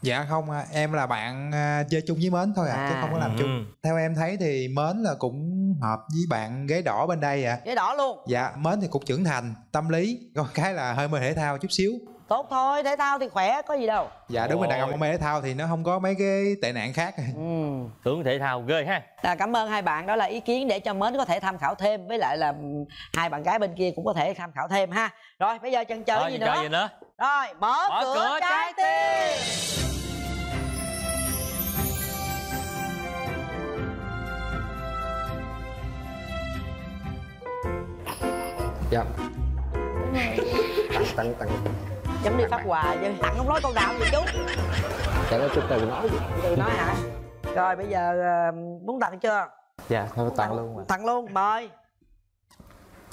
Dạ không, em là bạn chơi chung với Mến thôi à, à. chứ không có làm ừ. chung. Theo em thấy thì Mến là cũng hợp với bạn ghế đỏ bên đây ạ. À. Ghế đỏ luôn. Dạ, Mến thì cũng trưởng thành, tâm lý, còn cái là hơi mê thể thao chút xíu. Tốt thôi, thể thao thì khỏe, có gì đâu. Dạ đúng rồi, đàn ông mê thể thao thì nó không có mấy cái tệ nạn khác. Ừ, tưởng thể thao ghê ha. À, cảm ơn hai bạn, đó là ý kiến để cho Mến có thể tham khảo thêm. Với lại là hai bạn gái bên kia cũng có thể tham khảo thêm ha. Rồi bây giờ chần chờ thôi, gì, nữa? gì nữa Rồi mở, mở cửa, cửa trái tim. Dạ tặng tặng tặng chấm đi phát quà chứ tặng không nói câu đạo gì chú. Chẳng nói chút từ nói gì. Từ nói hả? Rồi bây giờ muốn tặng chưa? Dạ thôi tặng, tặng luôn mà. Tặng luôn, mời.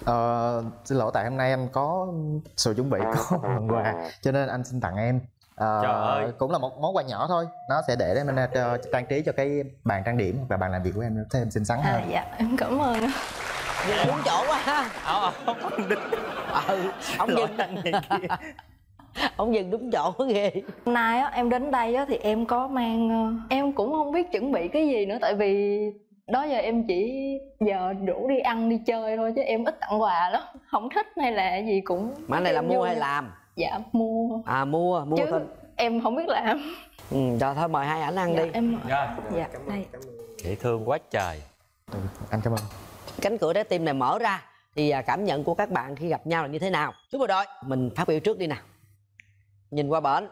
Ờ, xin lỗi tại hôm nay em có sự chuẩn bị có món quà cho nên anh xin tặng em. Ờ, Trời ơi. Cũng là một món quà nhỏ thôi, nó sẽ để mình trang trí cho cái bàn trang điểm và bàn làm việc của em thêm xinh xắn à, hơn. Dạ em cảm ơn. Đúng chỗ quá ha. Ờ, không đứng. Ừ, ông dừng ông dừng đúng chỗ ghê. Hôm nay á, em đến đây á, thì em có mang, em cũng không biết chuẩn bị cái gì nữa, tại vì đó giờ em chỉ giờ đủ đi ăn đi chơi thôi chứ em ít tặng quà lắm, không thích hay là gì cũng. Mà này là mua hay làm? Dạ mua. À mua, mua chứ thôi. Em không biết làm. Ừ, rồi thôi mời hai ảnh ăn dạ, đi. Em mời. Dạ, dạ cảm ơn, đây. Cảm ơn. Dễ thương quá trời. Ừ, anh cảm ơn. Cánh cửa trái tim này mở ra thì cảm nhận của các bạn khi gặp nhau là như thế nào? Chú bộ đội mình phát biểu trước đi nào. Nhìn qua bển.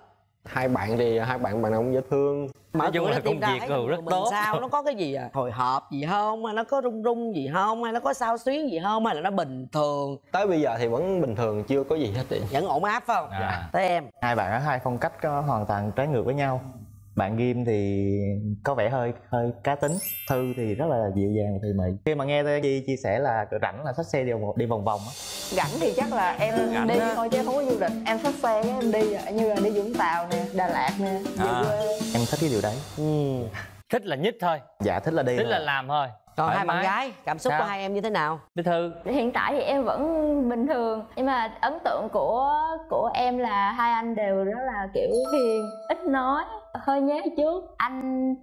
Hai bạn thì hai bạn bạn ông dễ thương. Mở cửa trái tim ra thấy rất mình tốt. Sao nó có cái gì à? Hồi hộp gì không? Hay nó có rung rung gì không? Hay nó có sao xuyến gì không? Hay là nó bình thường? Tới bây giờ thì vẫn bình thường, chưa có gì hết vậy. Vẫn ổn áp phải không? Dạ. Tới em. Hai bạn có hai phong cách có hoàn toàn trái ngược với nhau. Bạn Ghim thì có vẻ hơi hơi cá tính, Thư thì rất là dịu dàng. Thì mà khi mà nghe tôi chia sẻ là rảnh là xách xe đi đi vòng vòng á. Rảnh thì chắc là em rảnh đi đó. Thôi chứ không có du lịch, em xách xe em đi như là đi Vũng Tàu nè, Đà Lạt nè, về à. Quê em thích cái điều đấy. Ừ. Thích là nhích thôi. Dạ thích là đi, thích thôi. Là làm thôi. Còn hai bạn gái, cảm xúc Sao? của hai em như thế nào? Bí thư. Hiện tại thì em vẫn bình thường, nhưng mà ấn tượng của của em là hai anh đều rất là kiểu hiền, ít nói, hơi nhát trước. Anh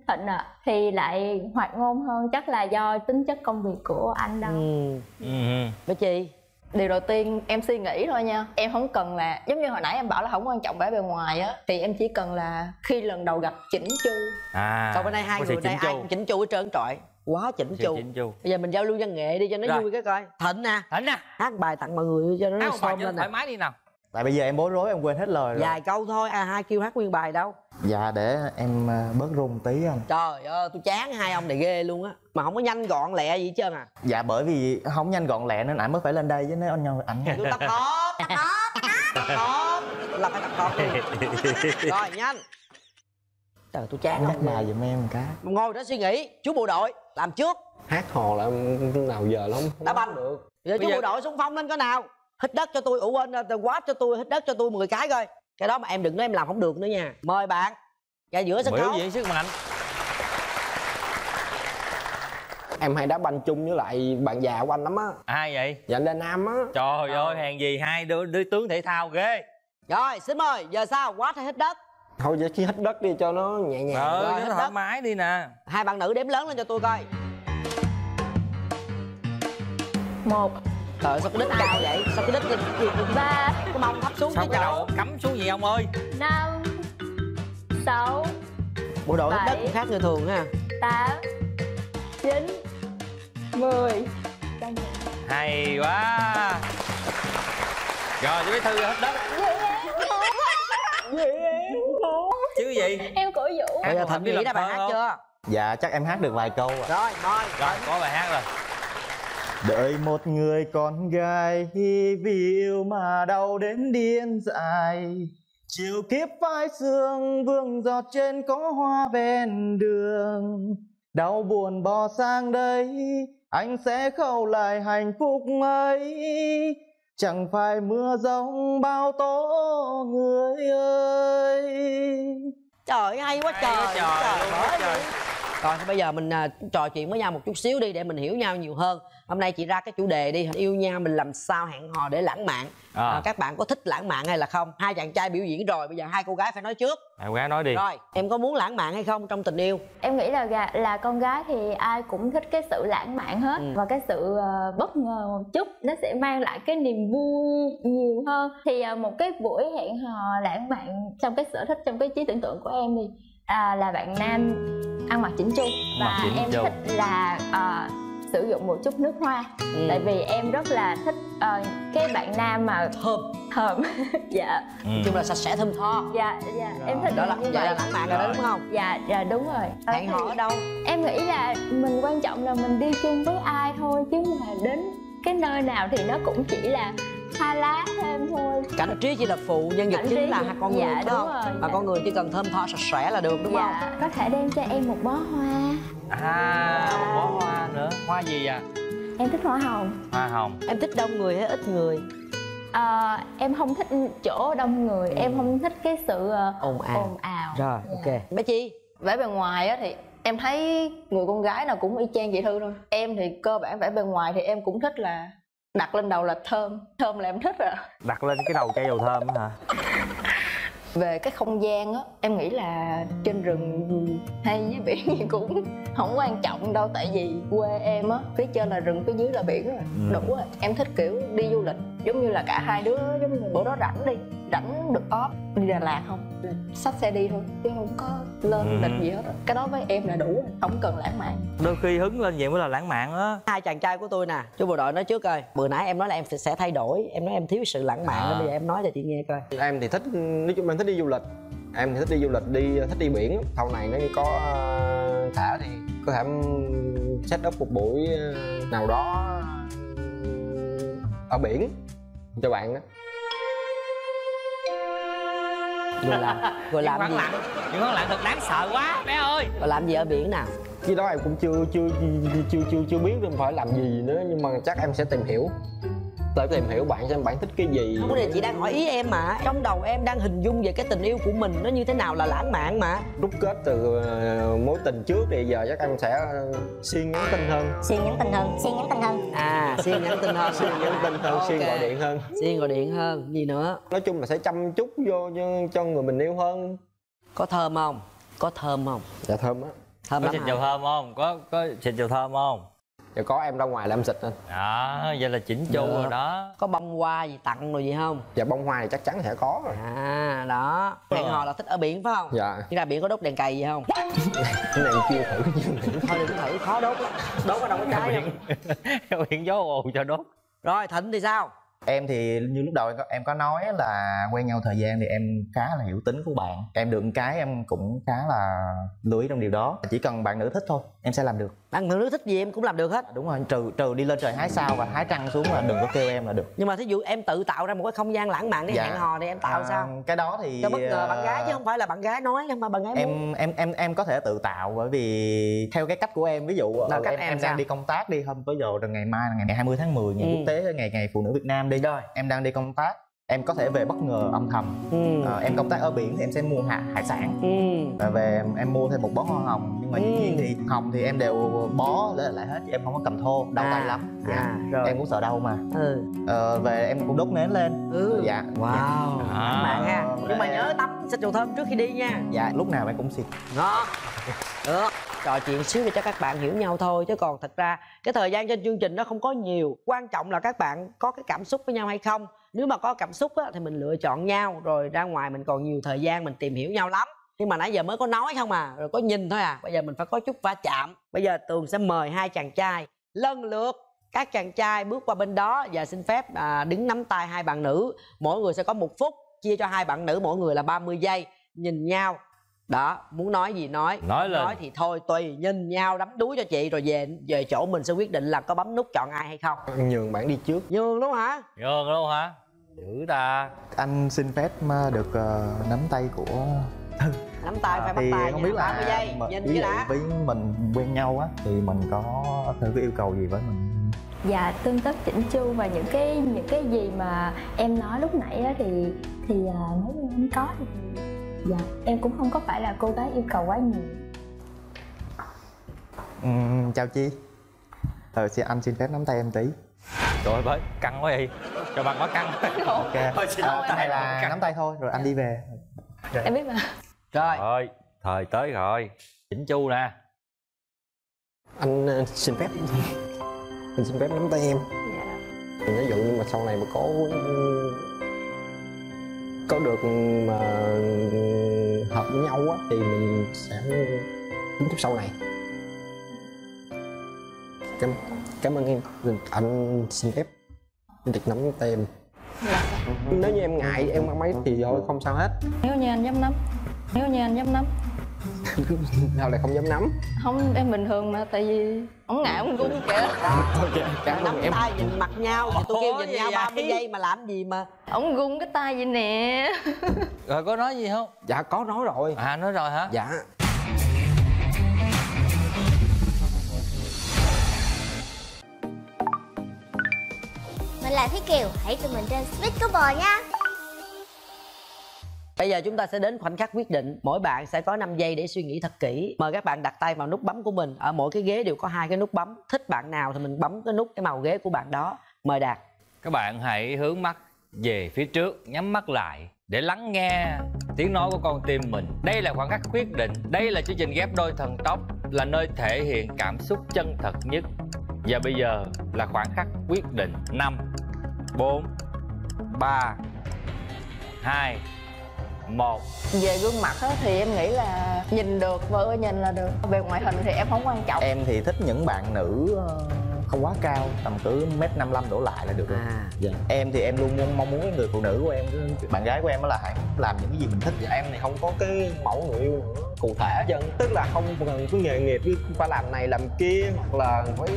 Thịnh ạ, à, thì lại hoạt ngôn hơn, chắc là do tính chất công việc của anh đâu. Ừ. Ừ. Với chị? Điều đầu tiên em suy nghĩ thôi nha. Em không cần là, giống như hồi nãy em bảo là không quan trọng vẻ bề ngoài á. Thì em chỉ cần là khi lần đầu gặp chỉnh chu. À. Còn bữa nay hai người này ai cũng chỉnh chu hết trơn trọi. Quá chỉnh chu. Bây giờ mình giao lưu văn nghệ đi cho nó rồi. Vui cái coi. Thịnh nè, Thịnh nè, hát bài tặng mọi người cho nó xong lên. Thoải mái đi nào. Tại bây giờ em bối rối em quên hết lời rồi. Vài câu thôi, à hai kêu hát nguyên bài đâu. Dạ để em bớt run tí anh. Trời ơi tôi chán hai ông này ghê luôn á. Mà không có nhanh gọn lẹ gì hết trơn à. Dạ bởi vì không nhanh gọn lẹ nên ảnh mới phải lên đây chứ nếu anh nhau ảnh. Tập hợp, tập hợp, tập hợp là phải tập hợp. Rồi nhanh. Trời tôi chán hát bài giùm em một cái. Ngồi đó suy nghĩ. Chú bộ đội làm trước. Hát hò là nào giờ lắm đá banh được. Giờ chú bộ đội xung phong lên coi nào. Hít đất cho tôi, ủ quên quát cho tôi, hít đất cho tôi mười cái coi. Cái đó mà em đừng nói em làm không được nữa nha. Mời bạn ra giữa sân khấu. Biểu diễn sức mạnh. Em hay đá banh chung với lại bạn già của anh lắm á. Ai vậy? Dạ anh Lê Nam á. Trời à. ơi, hèn gì hai đứa, đứa tướng thể thao ghê. Rồi xin mời, giờ sao quá hay hít đất? Thôi giờ khi hít đất đi cho nó nhẹ nhàng. Ờ, rồi, hít thoải đất. mái đi nè. Hai bạn nữ đếm lớn lên cho tôi coi. Một. Trời sao cái đít cao vậy? Sao cái đít gì ba? Cái mông thấp xuống cái đầu cắm xuống gì ông ơi? Năm. Sáu. Bộ đội hít đất cũng khác như thường ha. Tám. Chín. Mười. Hay quá. Rồi cho bé Thư hết đất. Chứ gì? Em cổ vũ. Bây giờ Thịnh nghĩ ra bài hát không? Chưa? Dạ chắc em hát được vài câu rồi. Rồi thôi. Rồi có bài hát rồi. Đợi một người con gái vì yêu mà đau đến điên dại. Chiều kiếp vai sương vương giọt trên có hoa ven đường. Đau buồn bỏ sang đây, anh sẽ khâu lại hạnh phúc ấy. Chẳng phải mưa giông bao tố người ơi. Trời hay quá trời, hay quá trời, trời, quá trời. Rồi bây giờ mình trò chuyện với nhau một chút xíu đi để mình hiểu nhau nhiều hơn. Hôm nay chị ra cái chủ đề đi, yêu nhau mình làm sao hẹn hò để lãng mạn. à. À, các bạn có thích lãng mạn hay là không? Hai chàng trai biểu diễn rồi, bây giờ hai cô gái phải nói trước. Hai cô gái nói đi. Rồi, em có muốn lãng mạn hay không trong tình yêu? Em nghĩ là là con gái thì ai cũng thích cái sự lãng mạn hết. ừ. Và cái sự uh, bất ngờ một chút nó sẽ mang lại cái niềm vui nhiều hơn. Thì uh, một cái buổi hẹn hò lãng mạn trong cái sở thích, trong cái trí tưởng tượng của em thì uh, là bạn nam ăn mặc chỉnh chu. Và chỉnh em chu. thích là... Uh, sử dụng một chút nước hoa. ừ. Tại vì em rất là thích uh, cái bạn nam mà thơm thơm. Dạ. ừ. Nói chung là sạch sẽ thơm tho. Dạ dạ rồi. Em thích đó là, như vậy là lãng mạn rồi đó đúng không? Dạ dạ đúng rồi. Hẹn hò ở đâu? Em nghĩ là mình quan trọng là mình đi chung với ai thôi, chứ mà đến cái nơi nào thì nó cũng chỉ là hoa lá thêm thôi. Cảnh trí chỉ là phụ, nhân vật chính là con người. Dạ, đúng, đúng không? Rồi, mà dạ. con người chỉ cần thơm tho sạch sẽ là được đúng dạ. không? Có thể đem cho em một bó hoa. À, dạ. một bó hoa nữa. Hoa gì à? Em thích hoa hồng. Hoa hồng. Em thích đông người hay ít người? À, em không thích chỗ đông người. ừ. Em không thích cái sự ồn ào, ồn ào. Rồi dạ. ok. Bé Chi? Vẻ bề ngoài á thì em thấy người con gái nào cũng y chang chị Thư thôi. Em thì cơ bản vẻ bề ngoài thì em cũng thích là đặt lên đầu là thơm. Thơm là em thích rồi. Đặt lên cái đầu chai dầu thơm hả? Về cái không gian á, em nghĩ là trên rừng hay với biển gì cũng không quan trọng đâu. Tại vì quê em á, phía trên là rừng, phía dưới là biển rồi. ừ. Đủ rồi. Em thích kiểu đi du lịch, giống như là cả hai đứa giống như bữa đó rảnh đi. Rảnh được off, đi Đà Lạt không? Xách xe đi thôi, chứ không có lên ừ. lịch gì hết. Cái đó với em là đủ rồi, không cần lãng mạn. Đôi khi hứng lên vậy mới là lãng mạn á. Hai chàng trai của tôi nè, chú bộ đội nói trước coi. Bữa nãy em nói là em sẽ thay đổi, em nói em thiếu sự lãng mạn, à. bây giờ em nói cho chị nghe coi. Em thì thích, nói chung em thích đi du lịch. Em thì thích đi du lịch, đi thích đi biển. Sau này nếu như có thả thì có thể set up một buổi nào đó ở biển cho bạn đó. Vừa làm, vừa làm gì? Những con lặng thật đáng sợ quá, bé ơi. Vừa làm gì ở biển nào? Cái đó em cũng chưa chưa chưa chưa chưa biết em phải làm gì nữa, nhưng mà chắc em sẽ tìm hiểu. Tới tìm hiểu bạn xem bạn thích cái gì. Không, chị đang hỏi ý em mà. Trong đầu em đang hình dung về cái tình yêu của mình nó như thế nào là lãng mạn mà. Rút kết từ mối tình trước thì giờ chắc em sẽ siêng nhắn tin hơn. Siêng nhắn tin hơn, siêng nhắn tin hơn. À, siêng nhắn tin hơn, siêng nhắn tin hơn, siêng okay. gọi điện hơn. Siêng gọi điện hơn, gì nữa? Nói chung là sẽ chăm chút vô cho người mình yêu hơn. Có thơm không? Có thơm không? Dạ thơm á. Thơm có xịt dầu thơm không? Có có xịt dầu thơm không? Giờ có em ra ngoài làm xịt anh. Đó, vậy là chỉnh chu rồi đó. Có bông hoa gì tặng rồi gì không? Dạ bông hoa thì chắc chắn sẽ có rồi. À đó. Hẹn hò là thích ở biển phải không? Dạ. Nhưng ra biển có đốt đèn cày gì không? Cái này chưa thử. Thôi đừng thử, khó đốt lắm. Đốt ở đâu có trái không? Ở biển gió ồn cho đốt. Rồi Thịnh thì sao? Em thì như lúc đầu em có, em có nói là quen nhau thời gian thì em khá là hiểu tính của bạn. Em được cái em cũng khá là lưu ý trong điều đó. Chỉ cần bạn nữ thích thôi, em sẽ làm được. Bạn nữ thích gì em cũng làm được hết. Đúng rồi, trừ trừ đi lên trời hái sao và hái trăng xuống là đừng có kêu em là được. Nhưng mà thí dụ em tự tạo ra một cái không gian lãng mạn để dạ. hẹn hò thì em tạo à, sao? Cái đó thì cho bất ngờ bạn gái chứ không phải là bạn gái nói mà bạn gái em muốn. em em em có thể tự tạo, bởi vì theo cái cách của em, ví dụ là em, em, em đang đi công tác đi, hôm tới giờ là ngày mai là ngày hai mươi tháng mười, ngày ừ. quốc tế, ngày ngày phụ nữ Việt Nam đi. Rồi em đang đi công tác Em có thể về bất ngờ âm thầm. ừ. à, Em công tác ở biển thì em sẽ mua hải, hải sản. ừ. à, Về em mua thêm một bó hoa hồng. Nhưng mà dĩ ừ. nhiên thì hồng thì em đều bó lại, lại hết, em không có cầm thô, đau à. tay lắm. dạ. à, rồi. Em cũng sợ đau mà. ừ. à, Về em cũng đốt nến lên. ừ. Dạ. Wow, dạ. À, bạn ha. Nhưng để... mà nhớ tắm xịt dầu thơm trước khi đi nha. Dạ, lúc nào em cũng xịt. Ngon. Được, trò chuyện xíu để cho các bạn hiểu nhau thôi, chứ còn thật ra cái thời gian trên chương trình nó không có nhiều. Quan trọng là các bạn có cái cảm xúc với nhau hay không. Nếu mà có cảm xúc á, thì mình lựa chọn nhau, rồi ra ngoài mình còn nhiều thời gian mình tìm hiểu nhau lắm. Nhưng mà nãy giờ mới có nói không à, rồi có nhìn thôi à. Bây giờ mình phải có chút va chạm. Bây giờ Tường sẽ mời hai chàng trai lần lượt. Các chàng trai bước qua bên đó và xin phép à, đứng nắm tay hai bạn nữ. Mỗi người sẽ có một phút, chia cho hai bạn nữ mỗi người là ba mươi giây. Nhìn nhau. Đó, muốn nói gì nói. Nói, lên. nói thì thôi, tùy, nhìn nhau đắm đuối cho chị. Rồi về về chỗ mình sẽ quyết định là có bấm nút chọn ai hay không. Nhường bạn đi trước. Nhường đúng hả? Nhường đúng hả? Dữ ta. Anh xin phép được uh, nắm tay của Thư. Nắm tay, phải bắt à, tay. Không biết là giây. Mà, nhìn đã. Với mình quen nhau á, thì mình có Thư có yêu cầu gì với mình? Dạ, tương tác chỉnh chu và những cái những cái gì mà em nói lúc nãy á, thì thì uh, nói như em có thì... Dạ, em cũng không có phải là cô gái yêu cầu quá nhiều. ừ, Chào Chi. Ờ, anh xin phép nắm tay em tí. Trời ơi, bới, căng quá vậy. Trời bạn quá căng. Ok, cái này là nắm tay thôi, rồi anh đi về. Rồi. Em biết mà. Trời ơi, thời tới rồi. Chỉnh chu nè. Anh, anh xin phép. Anh xin phép nắm tay em. Dạ. Ví dụ như mà sau này mà có... có được mà hợp với nhau á thì mình sẽ tính tiếp sau này. Cảm, cảm ơn em. Anh xin phép được nắm tay em. Dạ. Nếu như em ngại em ăn mấy thì thôi không sao hết. Nếu như anh dám nắm. Nếu như anh dám nắm. Sao lại không dám nắm? Không, em bình thường mà, tại vì ổng ngại ổng cũng kìa. Okay, nắm em... tay nhìn mặt nhau thì tôi kêu nhìn nhau ba mươi giây mà làm gì mà ổng gung cái tay vậy nè. Rồi có nói gì không? Dạ có nói rồi. À nói rồi hả? Dạ. Mình là Thúy Kiều, hãy tụi mình trên Speed Couple nha. Bây giờ chúng ta sẽ đến khoảnh khắc quyết định. Mỗi bạn sẽ có năm giây để suy nghĩ thật kỹ. Mời các bạn đặt tay vào nút bấm của mình. Ở mỗi cái ghế đều có hai cái nút bấm. Thích bạn nào thì mình bấm cái nút cái màu ghế của bạn đó. Mời Đạt. Các bạn hãy hướng mắt về phía trước, nhắm mắt lại để lắng nghe tiếng nói của con tim mình. Đây là khoảnh khắc quyết định. Đây là chương trình ghép đôi thần tốc, là nơi thể hiện cảm xúc chân thật nhất. Và bây giờ là khoảnh khắc quyết định. Năm bốn ba hai một. Về gương mặt á, thì em nghĩ là nhìn được và ưa nhìn là được. Về ngoại hình thì em không quan trọng. Em thì thích những bạn nữ không quá cao, tầm cứ mét năm mươi lăm đổ lại là được rồi. À, dạ. Em thì em luôn mong muốn cái người phụ nữ của em, bạn gái của em là hãy làm những cái gì mình thích. Dạ, em thì không có cái mẫu người yêu nữa, cụ thể dân, tức là không cần cứ nghề nghiệp phải làm này làm kia hoặc là phải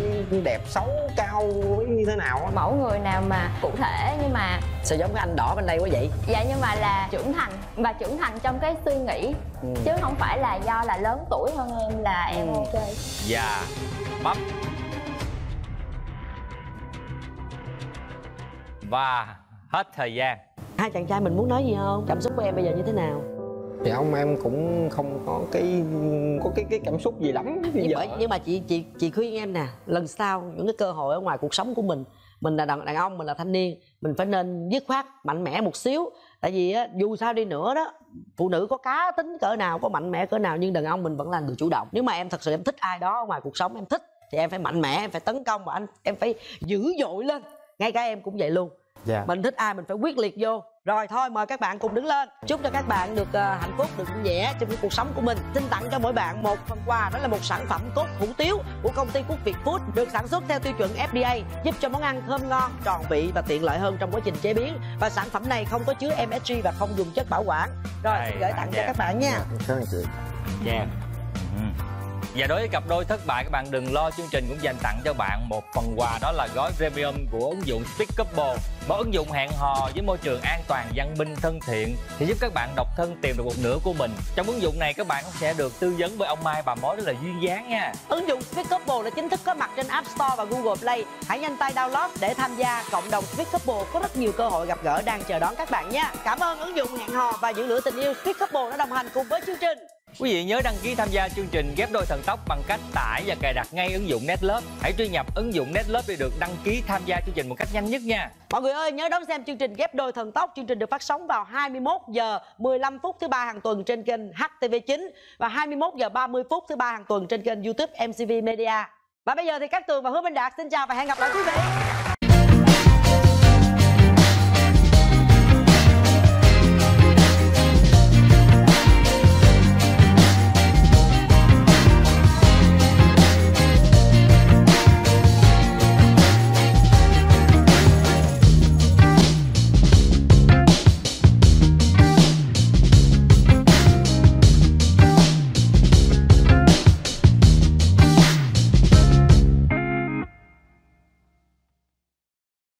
đẹp xấu cao như thế nào. Mẫu người nào mà cụ thể nhưng mà sao giống cái anh đỏ bên đây quá vậy? Dạ nhưng mà là trưởng thành và trưởng thành trong cái suy nghĩ. ừ. Chứ không phải là do là lớn tuổi hơn em là em ừ. ok. Dạ bấm. Và hết thời gian. Hai chàng trai mình muốn nói gì không? Cảm xúc của em bây giờ như thế nào? Thì ông em cũng không có cái có cái cái cảm xúc gì lắm bây nhưng, giờ. Bởi, nhưng mà chị chị chị khuyên em nè, lần sau những cái cơ hội ở ngoài cuộc sống của mình, mình là đàn, đàn ông, mình là thanh niên, mình phải nên dứt khoát, mạnh mẽ một xíu. Tại vì á, dù sao đi nữa đó, phụ nữ có cá tính cỡ nào, có mạnh mẽ cỡ nào, nhưng đàn ông mình vẫn là người chủ động. Nếu mà em thật sự em thích ai đó ở ngoài cuộc sống, em thích thì em phải mạnh mẽ, em phải tấn công và anh em phải dữ dội lên. Ngay cả em cũng vậy luôn. Dạ. Mình thích ai mình phải quyết liệt vô. Rồi thôi mời các bạn cùng đứng lên. Chúc cho các bạn được uh, hạnh phúc, được vui vẻ trong cuộc sống của mình. Xin tặng cho mỗi bạn một phần quà, đó là một sản phẩm cốt hủ tiếu của công ty Quốc Việt Food, được sản xuất theo tiêu chuẩn F D A, giúp cho món ăn thơm ngon, tròn vị và tiện lợi hơn trong quá trình chế biến. Và sản phẩm này không có chứa M S G và không dùng chất bảo quản. Rồi đây, xin gửi tặng cho các bạn nha. Dạ. Và đối với cặp đôi thất bại, các bạn đừng lo, chương trình cũng dành tặng cho bạn một phần quà, đó là gói premium của ứng dụng Speed Couple. Một ứng dụng hẹn hò với môi trường an toàn, văn minh, thân thiện thì giúp các bạn độc thân tìm được một nửa của mình. Trong ứng dụng này các bạn cũng sẽ được tư vấn bởi ông Mai, bà Mối rất là duyên dáng nha. Ứng dụng Speed Couple đã chính thức có mặt trên App Store và Google Play. Hãy nhanh tay download để tham gia cộng đồng Speed Couple, có rất nhiều cơ hội gặp gỡ đang chờ đón các bạn nha. Cảm ơn ứng dụng hẹn hò và giữ lửa tình yêu Speed Couple đã đồng hành cùng với chương trình. Quý vị nhớ đăng ký tham gia chương trình Ghép Đôi Thần Tốc bằng cách tải và cài đặt ngay ứng dụng Netlove. Hãy truy nhập ứng dụng Netlove để được đăng ký tham gia chương trình một cách nhanh nhất nha. Mọi người ơi, nhớ đón xem chương trình Ghép Đôi Thần Tốc. Chương trình được phát sóng vào hai mươi mốt giờ mười lăm phút thứ ba hàng tuần trên kênh H T V chín và hai mươi mốt giờ ba mươi phút thứ ba hàng tuần trên kênh YouTube em xê vê Media. Và bây giờ thì Cát Tường và Hứa Minh Đạt xin chào và hẹn gặp lại quý vị.